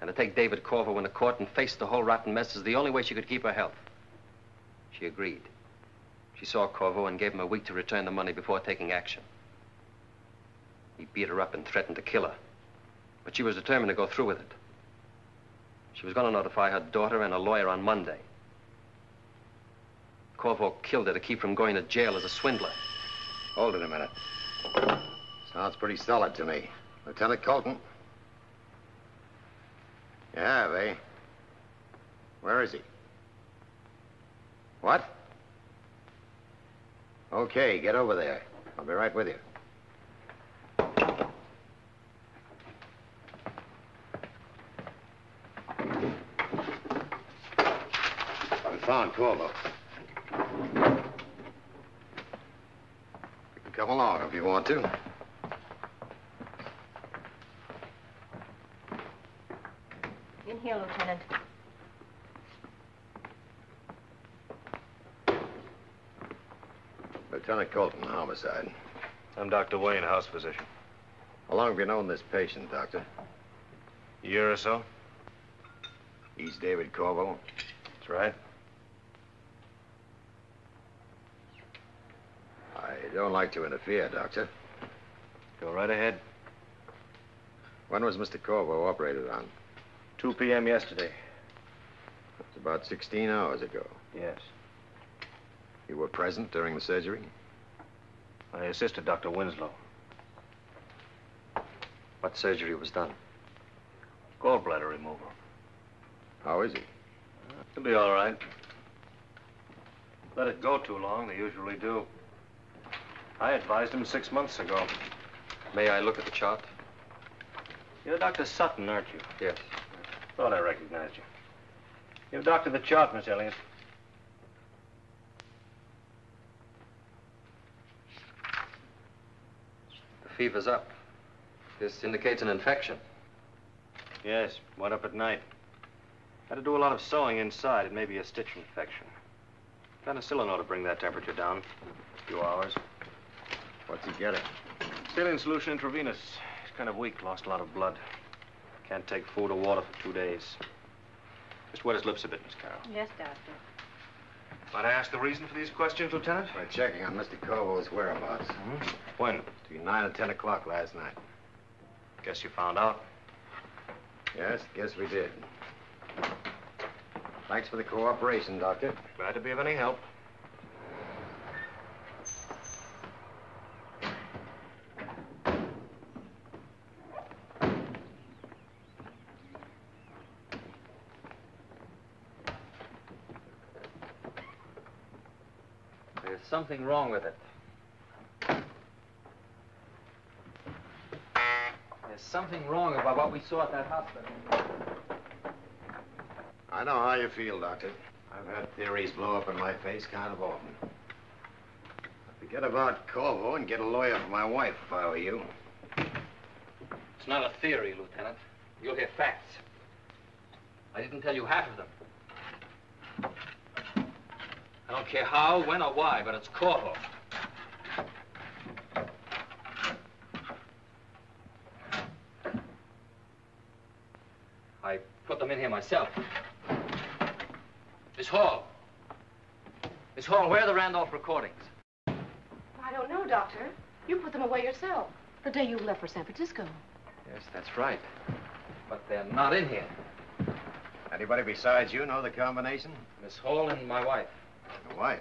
And to take David Corvo into court and face the whole rotten mess is the only way she could keep her health. She agreed. She saw Corvo and gave him a week to return the money before taking action. He beat her up and threatened to kill her. But she was determined to go through with it. She was going to notify her daughter and a lawyer on Monday. Corvo killed her to keep from going to jail as a swindler. Hold it a minute. Sounds pretty solid to me. Lieutenant Colton. You have, eh? Where is he? What? Okay, get over there. I'll be right with you. I found Corvo. You can come along if you want to. Here, Lieutenant. Lieutenant Colton, homicide. I'm Doctor Wayne, house physician. How long have you known this patient, Doctor? A year or so. He's David Corvo. That's right. I don't like to interfere, Doctor. Go right ahead. When was Mister Corvo operated on? two P M yesterday. That's about sixteen hours ago. Yes. You were present during the surgery? I assisted Doctor Winslow. What surgery was done? Gallbladder removal. How is he? He'll be all right. Let it go too long, they usually do. I advised him six months ago. May I look at the chart? You're Doctor Sutton, aren't you? Yes. Thought I recognized you. Give Doctor the chart, Miss Elliott. It's fever's up. This indicates an infection. Yes, went up at night. Had to do a lot of sewing inside. It may be a stitch infection. Penicillin ought to bring that temperature down. A few hours. What's he getting? Saline solution intravenous. He's kind of weak, lost a lot of blood. Can't take food or water for two days. Just wet his lips a bit, Miss Carroll. Yes, Doctor. Might I ask the reason for these questions, Lieutenant? We're checking on Mister Corvo's whereabouts. Mm-hmm. When? Between nine and ten o'clock last night. Guess you found out. Yes, guess we did. Thanks for the cooperation, Doctor. Glad to be of any help. There's something wrong with it. There's something wrong about what we saw at that hospital. I know how you feel, Doctor. I've had theories blow up in my face kind of often. I'd forget about Corvo and get a lawyer for my wife if I were you. It's not a theory, Lieutenant. You'll hear facts. I didn't tell you half of them. I don't care how, when, or why, but it's Corvo. I put them in here myself. Miss Hall. Miss Hall, where are the Randolph recordings? I don't know, Doctor. You put them away yourself the day you left for San Francisco. Yes, that's right. But they're not in here. Anybody besides you know the combination? Miss Hall and my wife. Your wife?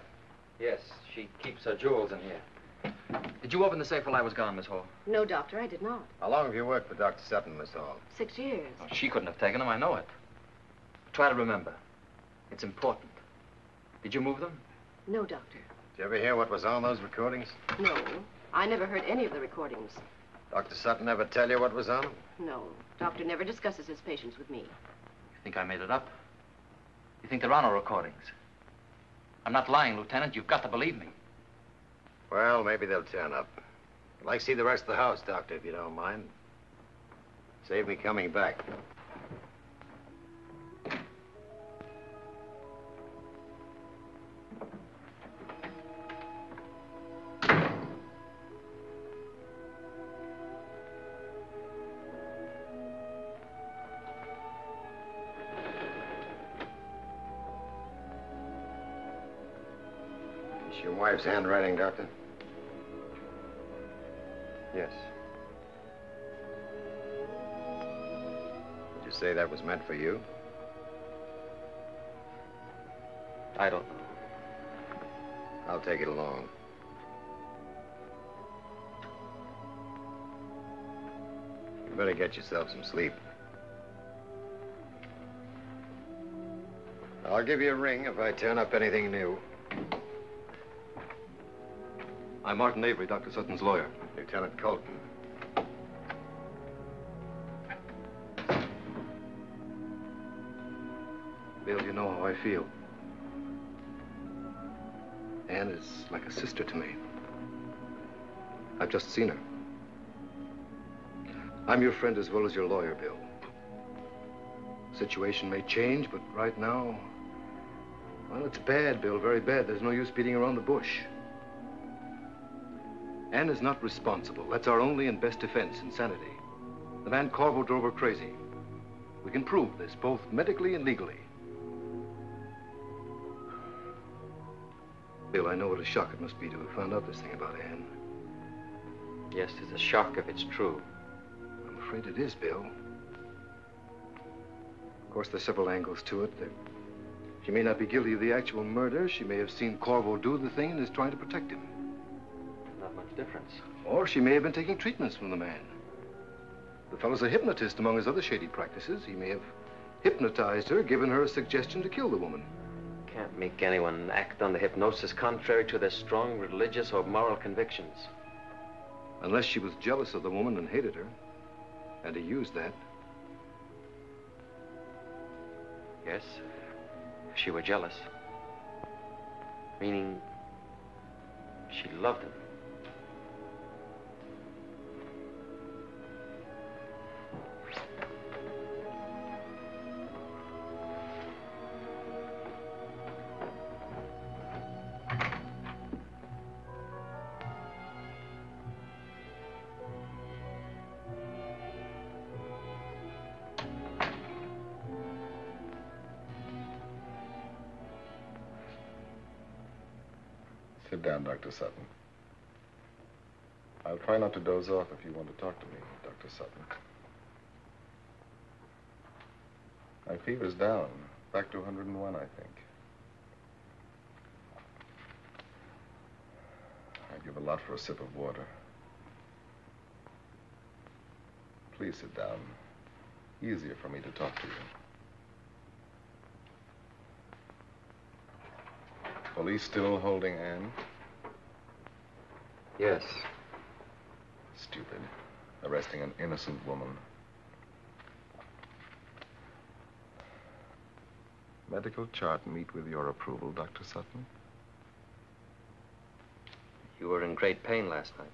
Yes, she keeps her jewels in here. Did you open the safe while I was gone, Miss Hall? No, Doctor, I did not. How long have you worked for Doctor Sutton, Miss Hall? Six years. Oh, she couldn't have taken them, I know it. Try to remember. It's important. Did you move them? No, Doctor. Did you ever hear what was on those recordings? No. I never heard any of the recordings. Doctor Sutton never tell you what was on them? No. Doctor never discusses his patients with me. You think I made it up? You think there are no recordings? I'm not lying, Lieutenant. You've got to believe me. Well, maybe they'll turn up. I'd like to see the rest of the house, Doctor, if you don't mind. Save me coming back. Wife's handwriting, Doctor? Yes. Did you say that was meant for you? I don't know. I'll take it along. You better get yourself some sleep. I'll give you a ring if I turn up anything new. I'm Martin Avery, Doctor Sutton's lawyer. Lieutenant Colton. Bill, you know how I feel. Anne is like a sister to me. I've just seen her. I'm your friend as well as your lawyer, Bill. The situation may change, but right now... Well, it's bad, Bill, very bad. There's no use beating around the bush. Anne is not responsible. That's our only and best defense, insanity. The man Corvo drove her crazy. We can prove this, both medically and legally. Bill, I know what a shock it must be to have found out this thing about Anne. Yes, it's a shock if it's true. I'm afraid it is, Bill. Of course, there's several angles to it. There, she may not be guilty of the actual murder. She may have seen Corvo do the thing and is trying to protect him. Difference. Or she may have been taking treatments from the man. The fellow's a hypnotist, among his other shady practices. He may have hypnotized her, given her a suggestion to kill the woman. Can't make anyone act under hypnosis contrary to their strong religious or moral convictions. Unless she was jealous of the woman and hated her, and he used that. Yes, if she were jealous. Meaning she loved him. Sit down, Doctor Sutton. I'll try not to doze off if you want to talk to me, Doctor Sutton. My fever's down, back to one hundred and one, I think. I'd give a lot for a sip of water. Please sit down. Easier for me to talk to you. Police still holding Anne? Yes. Stupid. Arresting an innocent woman. Medical chart meet with your approval, Doctor Sutton? You were in great pain last night.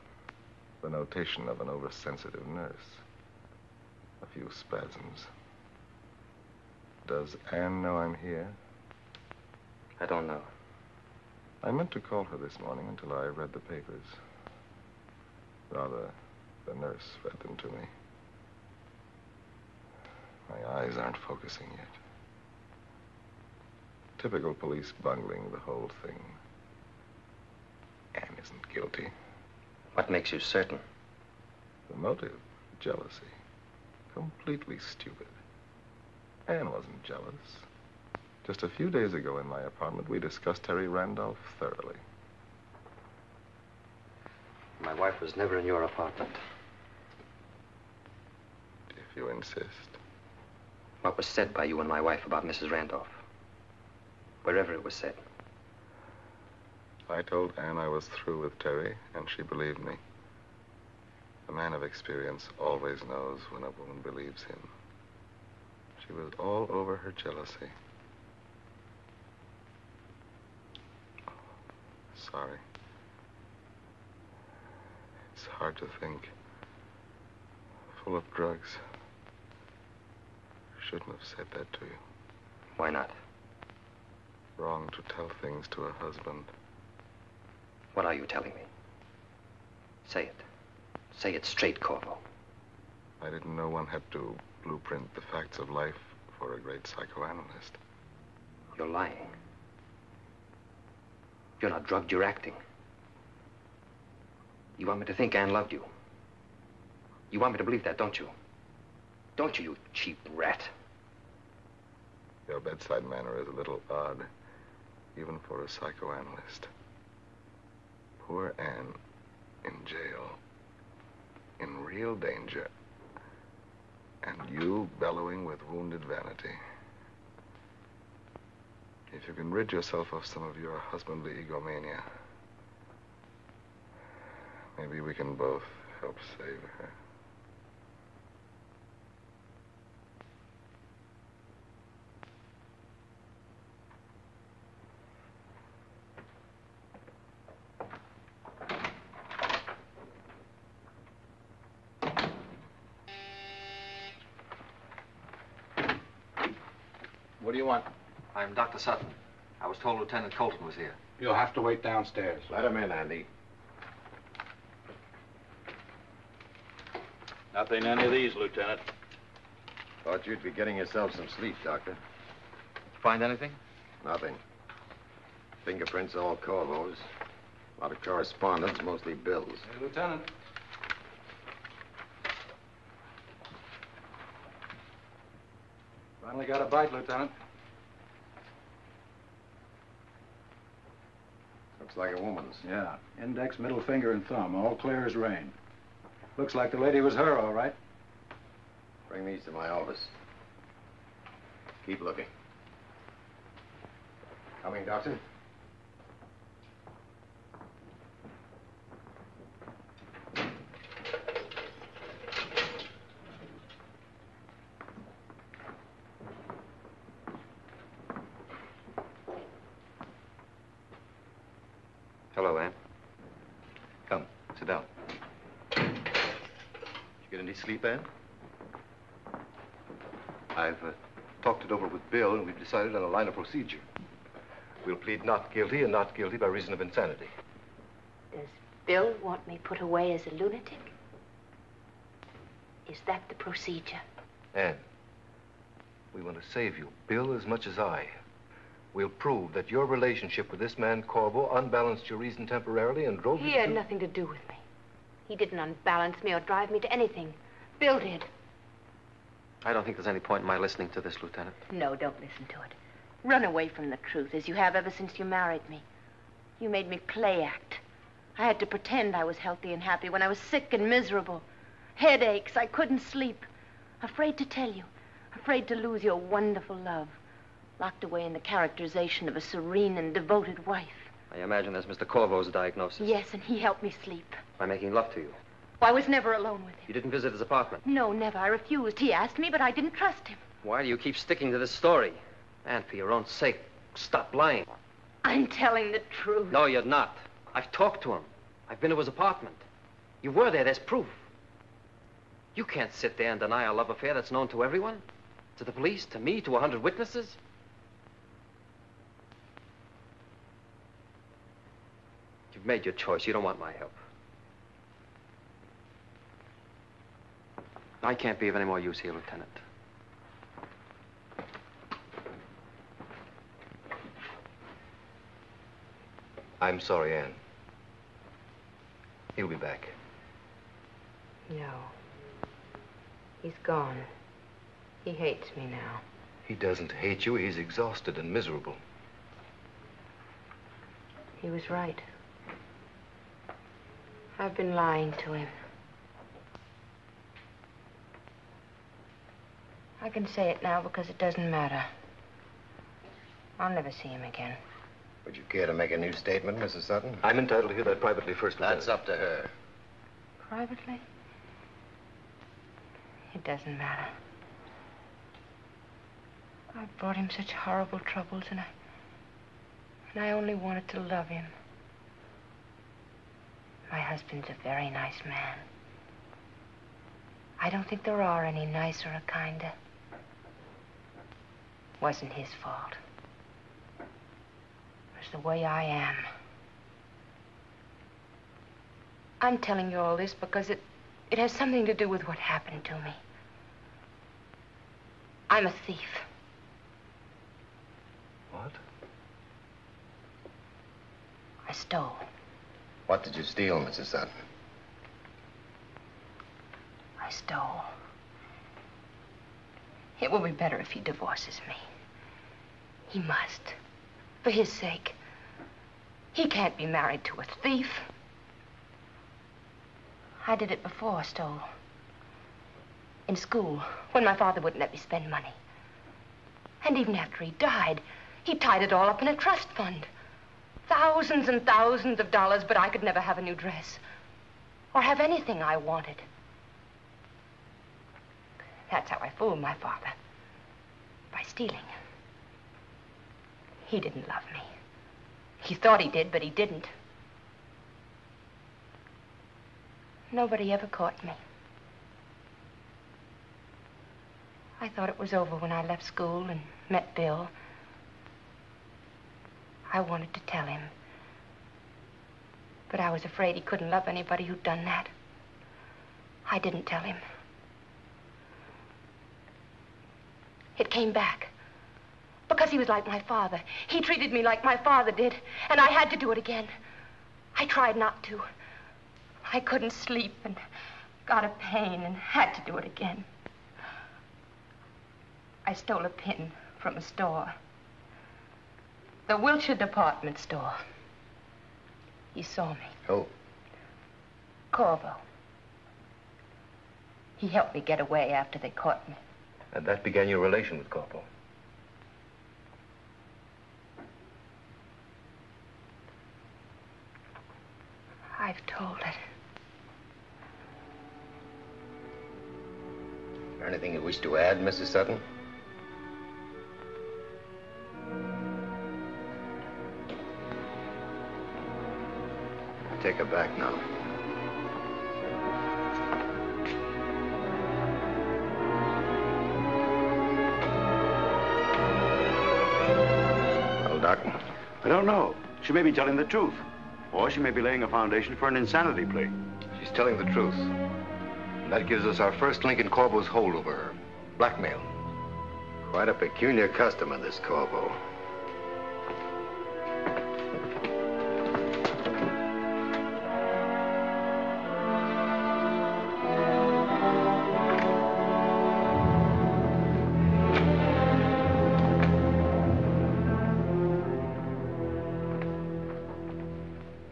The notation of an oversensitive nurse. A few spasms. Does Anne know I'm here? I don't know. I meant to call her this morning until I read the papers. Rather, the nurse read them to me. My eyes aren't focusing yet. Typical police bungling the whole thing. Anne isn't guilty. What makes you certain? The motive, jealousy. Completely stupid. Anne wasn't jealous. Just a few days ago in my apartment, we discussed Terry Randolph thoroughly. My wife was never in your apartment. If you insist. What was said by you and my wife about Missus Randolph? Wherever it was said. I told Anne I was through with Terry, and she believed me. A man of experience always knows when a woman believes him. She was all over her jealousy. Oh, sorry. It's hard to think. Full of drugs. Shouldn't have said that to you. Why not? Wrong to tell things to a husband. What are you telling me? Say it. Say it straight, Corvo. I didn't know one had to blueprint the facts of life for a great psychoanalyst. You're lying. You're not drugged, you're acting. You want me to think Anne loved you. You want me to believe that, don't you? Don't you, you cheap rat? Your bedside manner is a little odd, even for a psychoanalyst. Poor Anne in jail. In real danger, and you bellowing with wounded vanity. If you can rid yourself of some of your husbandly egomania, maybe we can both help save her. What do you want? I'm Doctor Sutton. I was told Lieutenant Colton was here. You'll have to wait downstairs. Let him in, Andy. Nothing any of these, Lieutenant. Thought you'd be getting yourself some sleep, Doctor. Find anything? Nothing. Fingerprints, all Corvo's. A lot of correspondence, mostly bills. Hey, Lieutenant. Finally got a bite, Lieutenant. Looks like a woman's. Yeah. Index, middle finger, and thumb. All clear as rain. Looks like the lady was her, all right. Bring these to my office. Keep looking. Coming, Doctor. Sleep, Ann? I've uh, talked it over with Bill, and we've decided on a line of procedure. We'll plead not guilty and not guilty by reason of insanity. Does Bill want me put away as a lunatic? Is that the procedure? Ann, we want to save you, Bill, as much as I. We'll prove that your relationship with this man Corvo unbalanced your reason temporarily and drove you to... He had nothing to do with me. He didn't unbalance me or drive me to anything. Bill did. I don't think there's any point in my listening to this, Lieutenant. No, don't listen to it. Run away from the truth, as you have ever since you married me. You made me play act. I had to pretend I was healthy and happy when I was sick and miserable. Headaches, I couldn't sleep. Afraid to tell you. Afraid to lose your wonderful love. Locked away in the characterization of a serene and devoted wife. I imagine that's Mister Corvo's diagnosis. Yes, and he helped me sleep. By making love to you? Well, I was never alone with him. You didn't visit his apartment? No, never. I refused. He asked me, but I didn't trust him. Why do you keep sticking to this story? And for your own sake, stop lying. I'm telling the truth. No, you're not. I've talked to him. I've been to his apartment. You were there. There's proof. You can't sit there and deny a love affair that's known to everyone. To the police, to me, to a hundred witnesses. You've made your choice. You don't want my help. I can't be of any more use here, Lieutenant. I'm sorry, Anne. He'll be back. No. He's gone. He hates me now. He doesn't hate you. He's exhausted and miserable. He was right. I've been lying to him. I can say it now because it doesn't matter. I'll never see him again. Would you care to make a new statement, Missus Sutton? I'm entitled to hear that privately first. That's up to her. Privately? It doesn't matter. I've brought him such horrible troubles, and I... and I only wanted to love him. My husband's a very nice man. I don't think there are any nicer or kinder. Wasn't his fault. It was the way I am. I'm telling you all this because it, it has something to do with what happened to me. I'm a thief. What? I stole. What did you steal, Missus Sutton? I stole. It will be better if he divorces me. He must. For his sake. He can't be married to a thief. I did it before I stole. In school, when my father wouldn't let me spend money. And even after he died, he tied it all up in a trust fund. Thousands and thousands of dollars, but I could never have a new dress. Or have anything I wanted. That's how I fooled my father. By stealing. He didn't love me. He thought he did, but he didn't. Nobody ever caught me. I thought it was over when I left school and met Bill. I wanted to tell him. But I was afraid he couldn't love anybody who'd done that. I didn't tell him. It came back. Because he was like my father. He treated me like my father did. And I had to do it again. I tried not to. I couldn't sleep and got a pain and had to do it again. I stole a pin from a store. The Wilshire department store. He saw me. Who? Corvo. He helped me get away after they caught me. And that began your relation with Corvo. I've told it. Is there anything you wish to add, Missus Sutton? I take her back now. I don't know. She may be telling the truth. Or she may be laying a foundation for an insanity plea. She's telling the truth. And that gives us our first link in Corvo's hold over her. Blackmail. Quite a peculiar customer, this Corvo.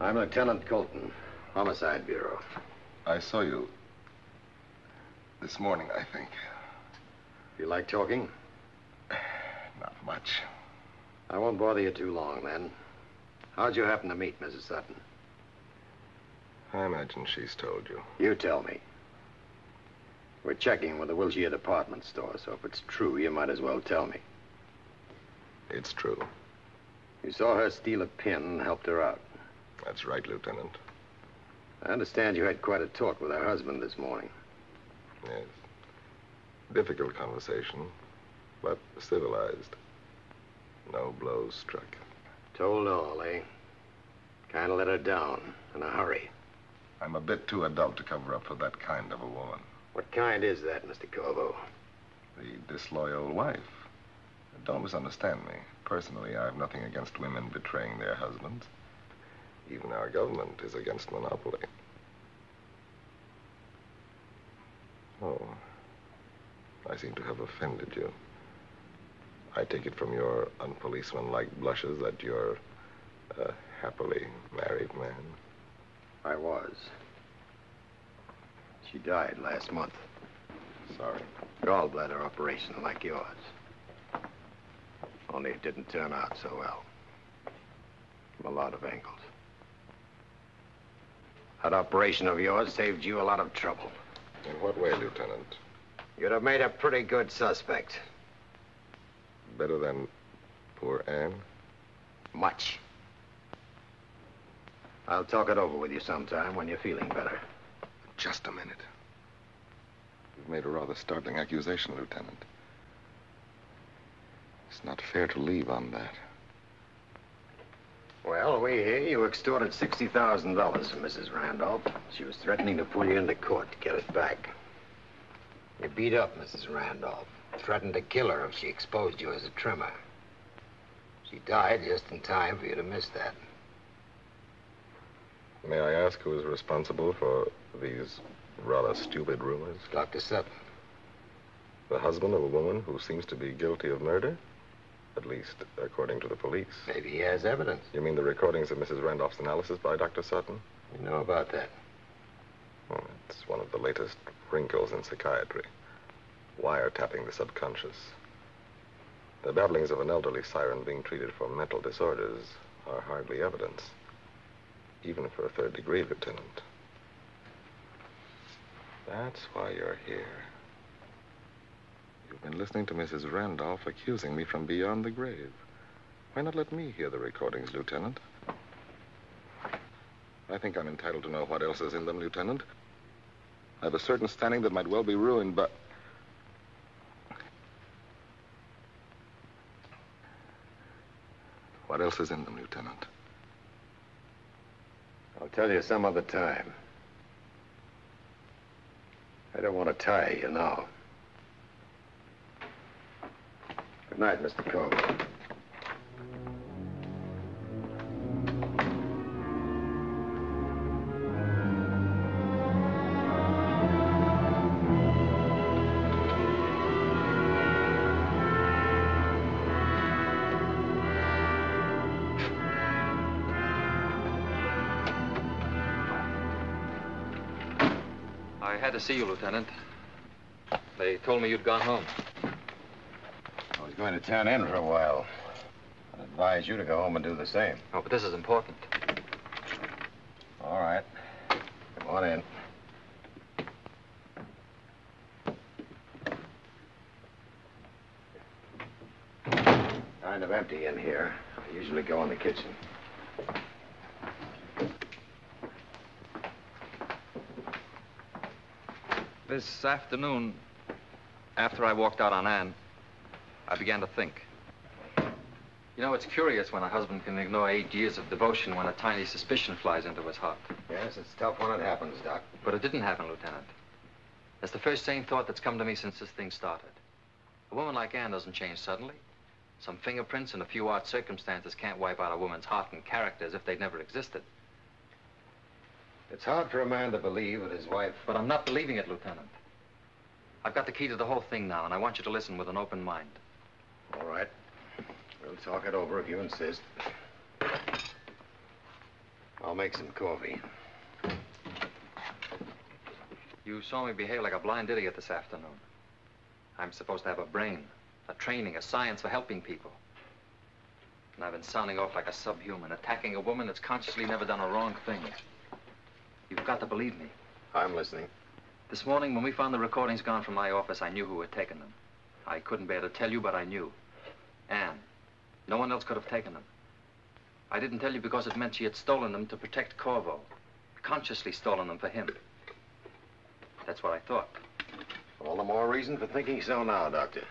I'm Lieutenant Colton, Homicide Bureau. I saw you this morning, I think. You like talking? Not much. I won't bother you too long, then. How'd you happen to meet Missus Sutton? I imagine she's told you. You tell me. We're checking with the Wilshire department store, so if it's true, you might as well tell me. It's true. You saw her steal a pin and helped her out. That's right, Lieutenant. I understand you had quite a talk with her husband this morning. Yes. Difficult conversation, but civilized. No blows struck. Told all, eh? Kind of let her down in a hurry. I'm a bit too adult to cover up for that kind of a woman. What kind is that, Mister Corvo? The disloyal wife. Don't misunderstand me. Personally, I have nothing against women betraying their husbands. Even our government is against monopoly. Oh, I seem to have offended you. I take it from your unpoliceman-like blushes that you're a happily married man. I was. She died last month. Sorry. Gallbladder operation like yours. Only it didn't turn out so well. From a lot of angles. That operation of yours saved you a lot of trouble. In what way, Lieutenant? You'd have made a pretty good suspect. Better than poor Anne? Much. I'll talk it over with you sometime when you're feeling better. Just a minute. You've made a rather startling accusation, Lieutenant. It's not fair to leave on that. Well, we hear you extorted sixty thousand dollars from Missus Randolph. She was threatening to pull you into court to get it back. You beat up Missus Randolph, threatened to kill her if she exposed you as a trimmer. She died just in time for you to miss that. May I ask who is responsible for these rather stupid rumors? Doctor Sutton. The husband of a woman who seems to be guilty of murder? At least, according to the police. Maybe he has evidence. You mean the recordings of Missus Randolph's analysis by Doctor Sutton? You know about that. Well, it's one of the latest wrinkles in psychiatry. Wiretapping the subconscious. The babblings of an elderly siren being treated for mental disorders are hardly evidence. Even for a third degree, Lieutenant. That's why you're here. You've been listening to Missus Randolph accusing me from beyond the grave. Why not let me hear the recordings, Lieutenant? I think I'm entitled to know what else is in them, Lieutenant. I have a certain standing that might well be ruined, but... What else is in them, Lieutenant? I'll tell you some other time. I don't want to tire you now. Good night, Mister Corvo. I had to see you, Lieutenant. They told me you'd gone home. I was going to turn in for a while. I'd advise you to go home and do the same. Oh, but this is important. All right. Come on in. Kind of empty in here. I usually go in the kitchen. This afternoon, after I walked out on Anne, I began to think. You know, it's curious when a husband can ignore eight years of devotion when a tiny suspicion flies into his heart. Yes, it's tough when it happens, Doc. But it didn't happen, Lieutenant. That's the first sane thought that's come to me since this thing started. A woman like Anne doesn't change suddenly. Some fingerprints and a few odd circumstances can't wipe out a woman's heart and character as if they'd never existed. It's hard for a man to believe that his wife... But I'm not believing it, Lieutenant. I've got the key to the whole thing now, and I want you to listen with an open mind. All right. We'll talk it over if you insist. I'll make some coffee. You saw me behave like a blind idiot this afternoon. I'm supposed to have a brain, a training, a science for helping people. And I've been sounding off like a subhuman, attacking a woman that's consciously never done a wrong thing. You've got to believe me. I'm listening. This morning, when we found the recordings gone from my office, I knew who had taken them. I couldn't bear to tell you, but I knew. Anne. No one else could have taken them. I didn't tell you because it meant she had stolen them to protect Corvo. Consciously stolen them for him. That's what I thought. All the more reason for thinking so now, Doctor.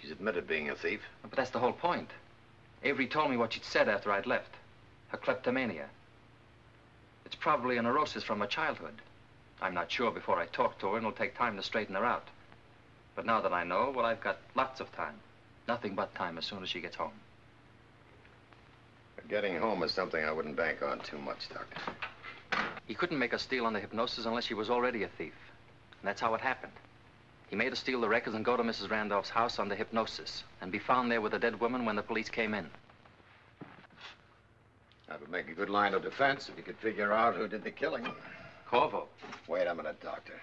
She's admitted being a thief. But that's the whole point. Avery told me what she'd said after I'd left. Her kleptomania. It's probably a neurosis from her childhood. I'm not sure before I talk to her, and it'll take time to straighten her out. But now that I know, well, I've got lots of time. Nothing but time as soon as she gets home. But getting home is something I wouldn't bank on too much, Doctor. He couldn't make her steal under hypnosis unless she was already a thief. And that's how it happened. He made her steal the records and go to Missus Randolph's house under hypnosis and be found there with a dead woman when the police came in. That would make a good line of defense if you could figure out who did the killing. Corvo. Wait a minute, Doctor.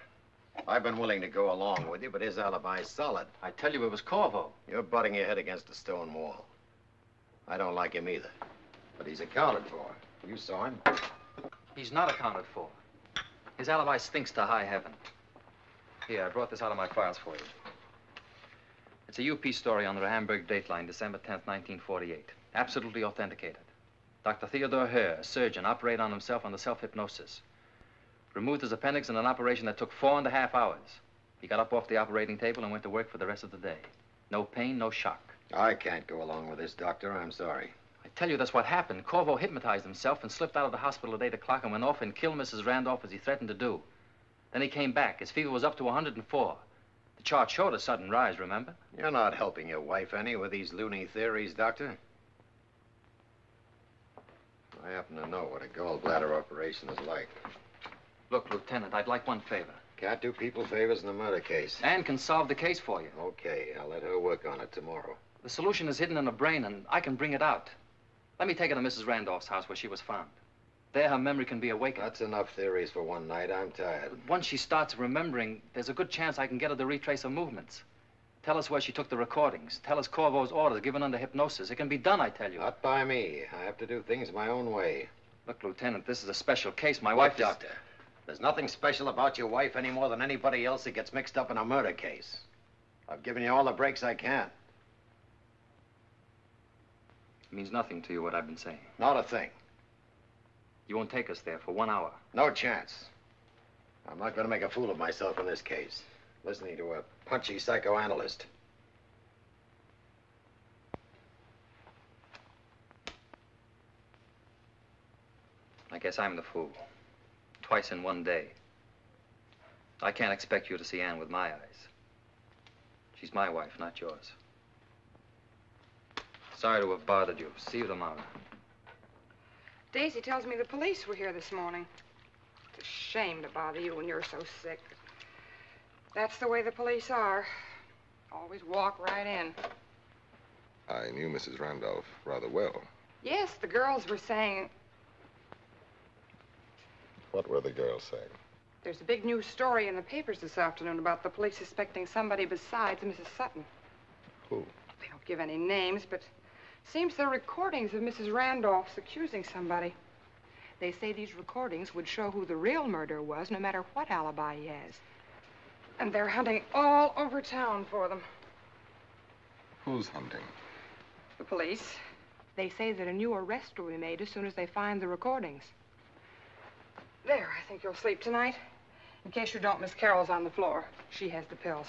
I've been willing to go along with you, but his alibi's solid. I tell you, it was Corvo. You're butting your head against a stone wall. I don't like him either, but he's accounted for. You saw him. He's not accounted for. His alibi stinks to high heaven. Here, I brought this out of my files for you. It's a U P story on the Hamburg Dateline, December tenth, nineteen forty-eight. Absolutely authenticated. Doctor Theodore Herr, a surgeon, operated on himself under self-hypnosis. Removed his appendix in an operation that took four and a half hours. He got up off the operating table and went to work for the rest of the day. No pain, no shock. I can't go along with this, Doctor. I'm sorry. I tell you, that's what happened. Corvo hypnotized himself and slipped out of the hospital at eight o'clock and went off and killed Missus Randolph as he threatened to do. Then he came back. His fever was up to one hundred and four. The chart showed a sudden rise, remember? You're not helping your wife any with these loony theories, Doctor. I happen to know what a gallbladder operation is like. Look, Lieutenant, I'd like one favor. Can't do people favors in a murder case. Anne can solve the case for you. Okay, I'll let her work on it tomorrow. The solution is hidden in her brain, and I can bring it out. Let me take her to Missus Randolph's house where she was found. There, her memory can be awakened. That's enough theories for one night. I'm tired. But once she starts remembering, there's a good chance I can get her to retrace her movements. Tell us where she took the recordings. Tell us Corvo's orders given under hypnosis. It can be done, I tell you. Not by me. I have to do things my own way. Look, Lieutenant, this is a special case. My wife is... Doctor? There's nothing special about your wife any more than anybody else that gets mixed up in a murder case. I've given you all the breaks I can. It means nothing to you, what I've been saying. Not a thing. You won't take us there for one hour. No chance. I'm not going to make a fool of myself in this case. Listening to a punchy psychoanalyst. I guess I'm the fool. Twice in one day. I can't expect you to see Anne with my eyes. She's my wife, not yours. Sorry to have bothered you. See you tomorrow. Daisy tells me the police were here this morning. It's a shame to bother you when you're so sick. That's the way the police are. Always walk right in. I knew Missus Randolph rather well. Yes, the girls were saying... What were the girls saying? There's a big news story in the papers this afternoon about the police suspecting somebody besides Missus Sutton. Who? They don't give any names, but it seems there are recordings of Missus Randolph's accusing somebody. They say these recordings would show who the real murderer was, no matter what alibi he has. And they're hunting all over town for them. Who's hunting? The police. They say that a new arrest will be made as soon as they find the recordings. There, I think you'll sleep tonight. In case you don't, Miss Carroll's on the floor. She has the pills.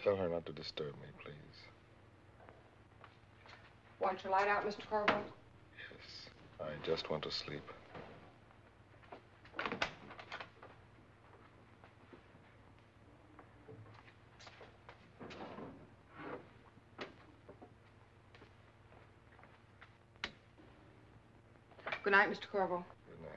Tell her not to disturb me, please. Want your light out, Mister Corvo? Yes. I just want to sleep. Good night, Mister Corvo. Good night.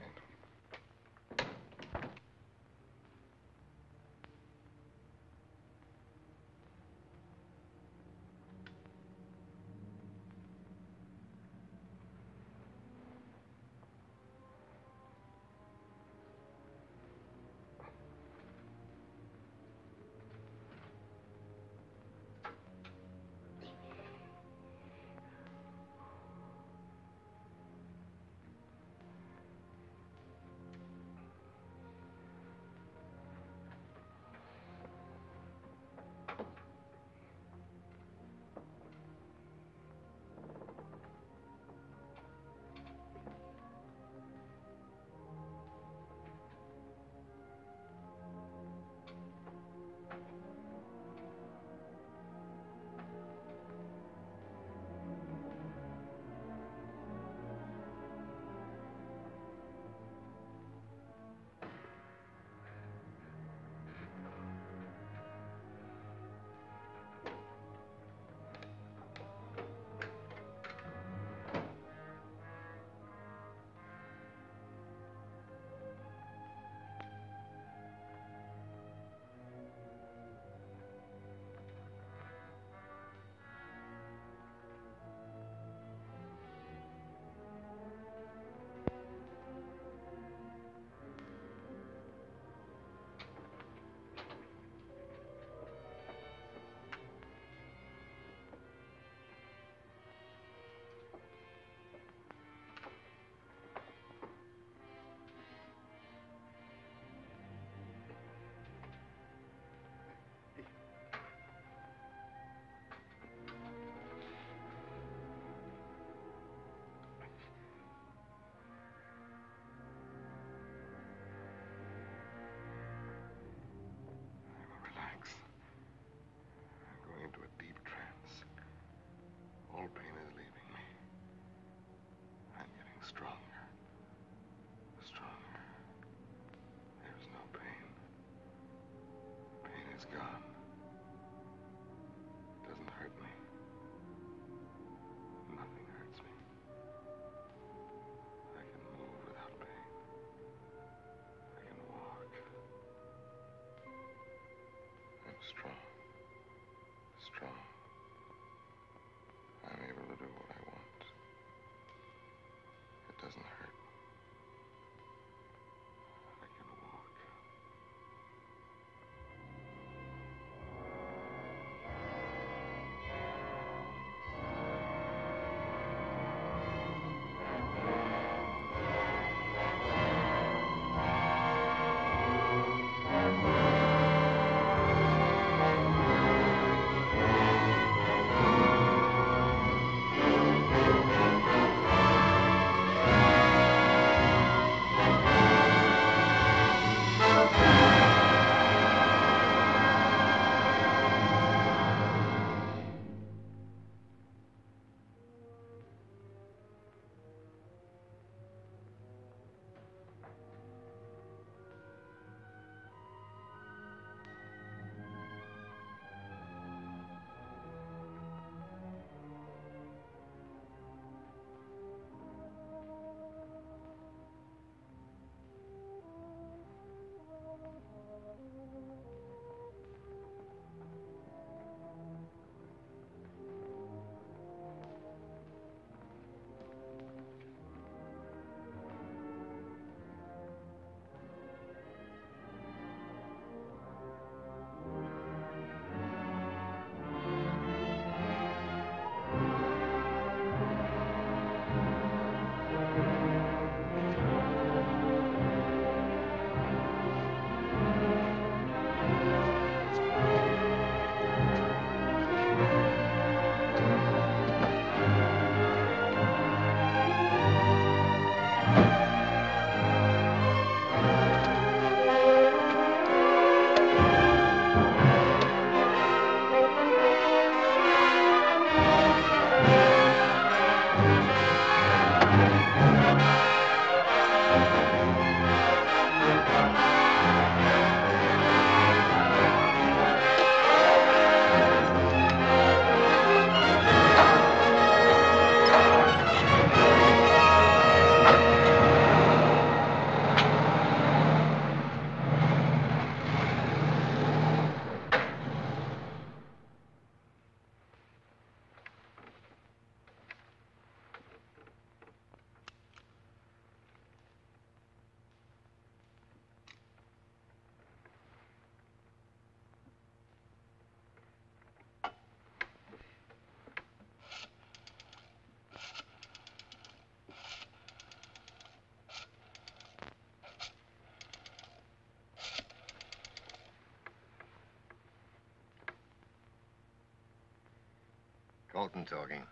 Colton talking.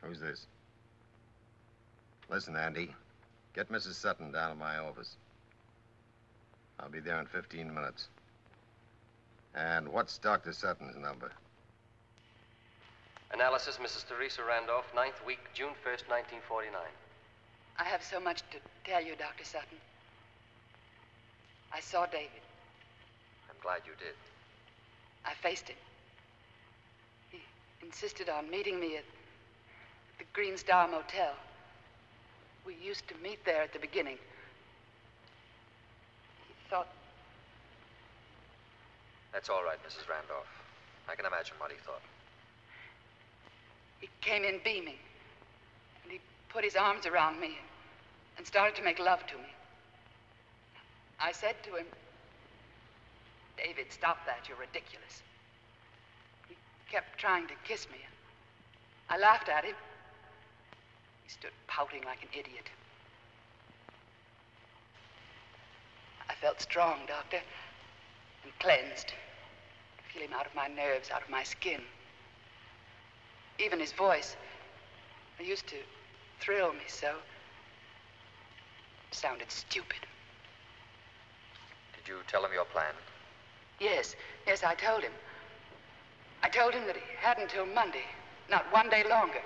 Who's this? Listen, Andy, get Missus Sutton down to my office. I'll be there in fifteen minutes. And what's Doctor Sutton's number? Analysis, Missus Teresa Randolph, ninth week, June first, nineteen forty-nine. I have so much to tell you, Doctor Sutton. I saw David. I'm glad you did. I faced him. Insisted on meeting me at the Green Star Motel. We used to meet there at the beginning. He thought... That's all right, Missus Randolph. I can imagine what he thought. He came in beaming, and he put his arms around me and started to make love to me. I said to him, David, stop that, you're ridiculous. He kept trying to kiss me. I laughed at him. He stood pouting like an idiot. I felt strong, Doctor, and cleansed. I could feel him out of my nerves, out of my skin. Even his voice, it used to thrill me so. It sounded stupid. Did you tell him your plan? Yes, yes, I told him. I told him that he had until Monday, not one day longer.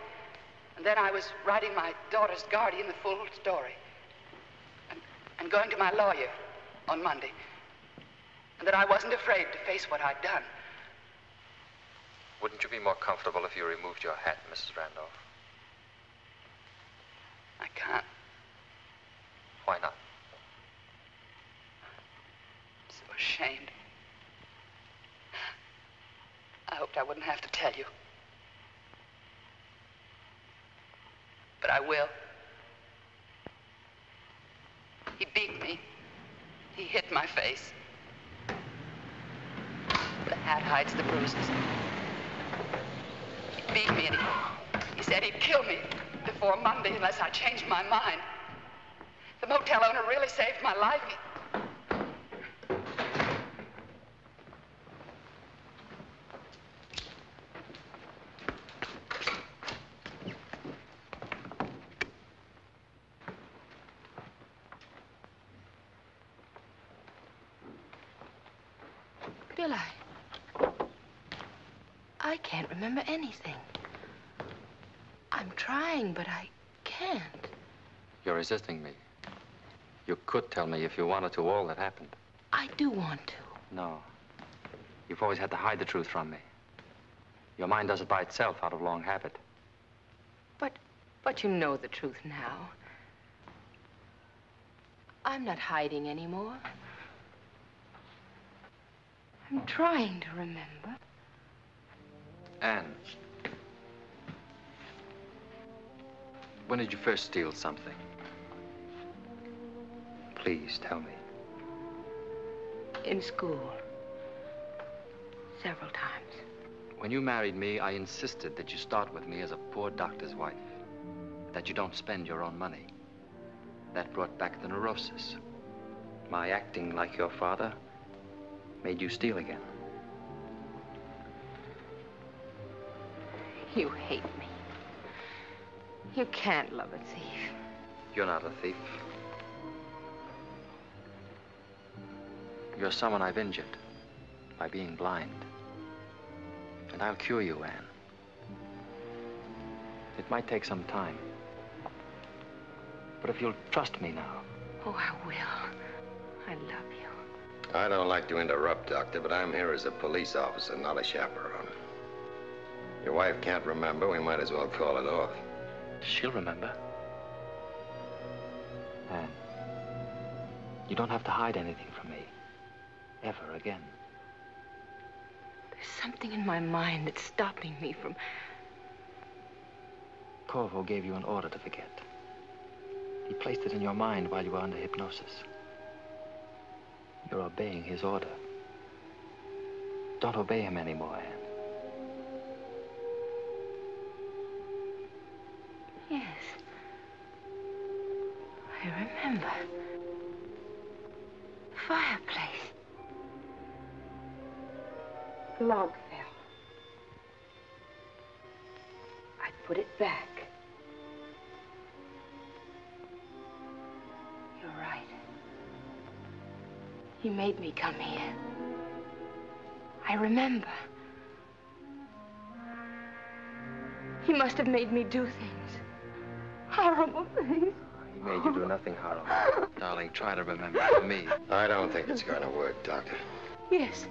And then I was writing my daughter's guardian the full story. And, and going to my lawyer on Monday. And that I wasn't afraid to face what I'd done. Wouldn't you be more comfortable if you removed your hat, Missus Randolph? I can't. Why not? I'm so ashamed. I hoped I wouldn't have to tell you. But I will. He beat me. He hit my face. The hat hides the bruises. He beat me and he, he said he'd kill me before Monday unless I changed my mind. The motel owner really saved my life. He, anything. I'm trying, but I can't. You're resisting me. You could tell me if you wanted to all that happened. I do want to. No. You've always had to hide the truth from me. Your mind does it by itself out of long habit. But, but you know the truth now. I'm not hiding anymore. I'm trying to remember. Anne, when did you first steal something? Please tell me. In school. Several times. When you married me, I insisted that you start with me as a poor doctor's wife. That you don't spend your own money. That brought back the neurosis. My acting like your father made you steal again. You hate me. You can't love a thief. You're not a thief. You're someone I've injured by being blind. And I'll cure you, Anne. It might take some time. But if you'll trust me now. Oh, I will. I love you. I don't like to interrupt, Doctor, but I'm here as a police officer, not a chaperone. Your wife can't remember. We might as well call it off. She'll remember. Anne, you don't have to hide anything from me. Ever again. There's something in my mind that's stopping me from... Corvo gave you an order to forget. He placed it in your mind while you were under hypnosis. You're obeying his order. Don't obey him anymore, Anne. Yes. I remember. The fireplace. The log fell. I put it back. You're right. He made me come here. I remember. He must have made me do things. Horrible things. He made you do nothing horrible. Darling, try to remember me. I don't think it's going to work, Doctor. Yes.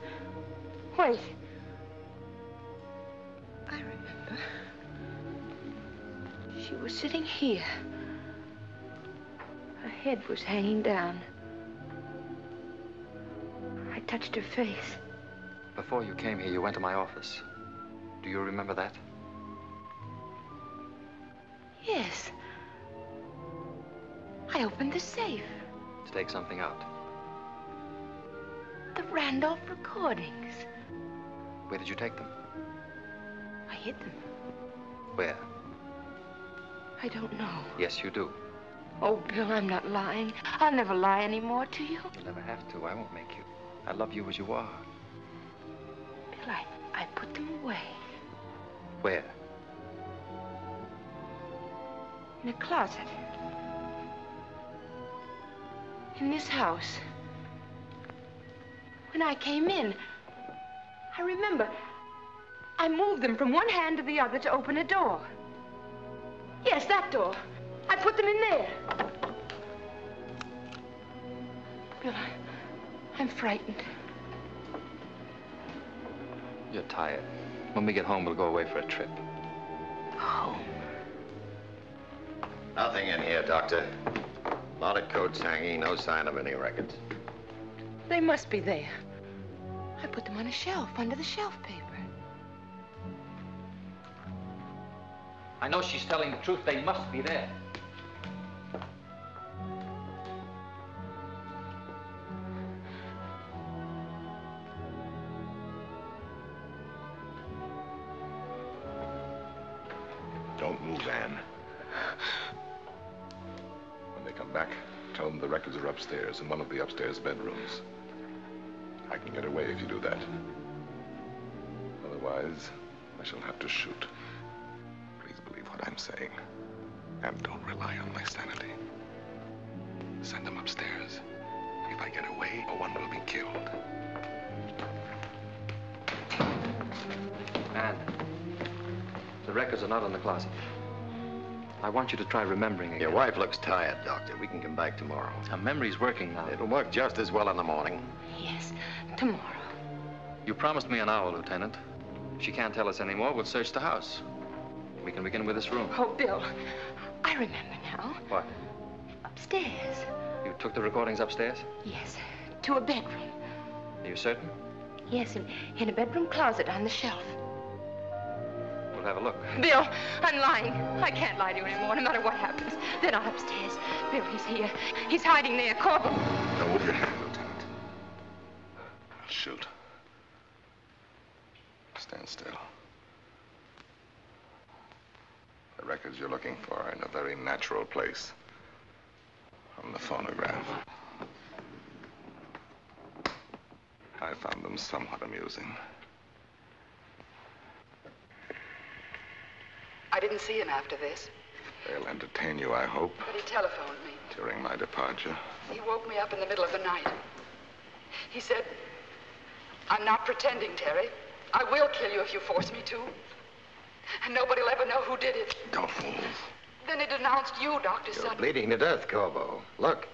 Wait. I remember. She was sitting here. Her head was hanging down. I touched her face. Before you came here, you went to my office. Do you remember that? Yes. I opened the safe. To take something out. The Randolph recordings. Where did you take them? I hid them. Where? I don't know. Yes, you do. Oh, Bill, I'm not lying. I'll never lie anymore to you. You'll never have to. I won't make you. I love you as you are. Bill, I, I put them away. Where? In a closet. In this house. When I came in, I remember, I moved them from one hand to the other to open a door. Yes, that door. I put them in there. Bill, I, I'm frightened. You're tired. When we get home, we'll go away for a trip. Home? Nothing in here, Doctor. A lot of coats hanging, no sign of any records. They must be there. I put them on a shelf, under the shelf paper. I know she's telling the truth. They must be there. Don't move, Anne. When they come back, tell them the records are upstairs in one of the upstairs bedrooms. I can get away if you do that. Otherwise, I shall have to shoot. What I'm saying, and don't rely on my sanity. Send them upstairs. If I get away, no one will be killed. Anne, the records are not in the closet. I want you to try remembering again. Your wife looks tired, Doctor. We can come back tomorrow. Her memory's working now. It'll work just as well in the morning. Yes, tomorrow. You promised me an hour, Lieutenant. If she can't tell us any more, we'll search the house. We can begin with this room. Oh, Bill, I remember now. What? Upstairs. You took the recordings upstairs? Yes, to a bedroom. Are you certain? Yes, in, in a bedroom closet on the shelf. We'll have a look. Bill, I'm lying. I can't lie to you anymore, no matter what happens. They're not upstairs. Bill, he's here. He's hiding there. Corvo. Now, what do you have, Lieutenant? I'll shoot. Stand still. The records you're looking for are in a very natural place. On the phonograph. I found them somewhat amusing. I didn't see him after this. They'll entertain you, I hope. But he telephoned me. During my departure. He woke me up in the middle of the night. He said, I'm not pretending, Terry. I will kill you if you force me to. And nobody'll ever know who did it. Don't move. Then it announced you, Doctor Sutton. You're bleeding to death, Corvo. Look.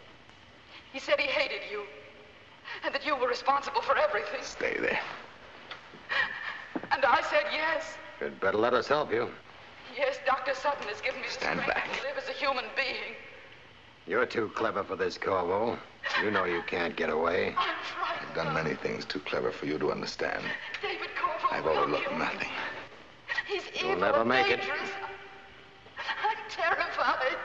He said he hated you. And that you were responsible for everything. Stay there. And I said yes. You'd better let us help you. Yes, Doctor Sutton has given me the strength to live as a human being. You're too clever for this, Corvo. You know you can't get away. I'm frightened. I've done many things too clever for you to understand. David Corvo, I've overlooked nothing. He's evil. You'll never make it. I'm terrified.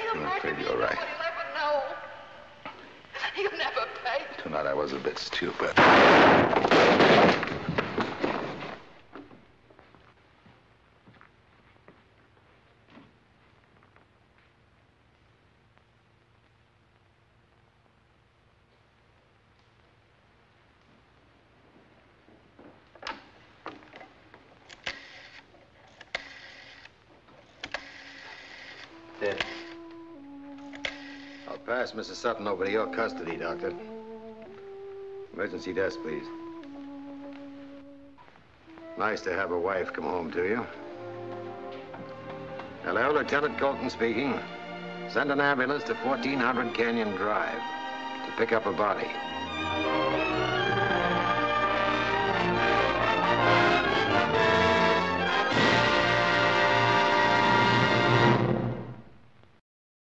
He'll I'm afraid you're right. He'll never know. He'll never pay. Tonight I was a bit stupid. Dead. Pass Missus Sutton over to your custody, Doctor. Emergency desk, please. Nice to have a wife come home to you. Hello, Lieutenant Colton speaking. Send an ambulance to fourteen hundred Canyon Drive to pick up a body.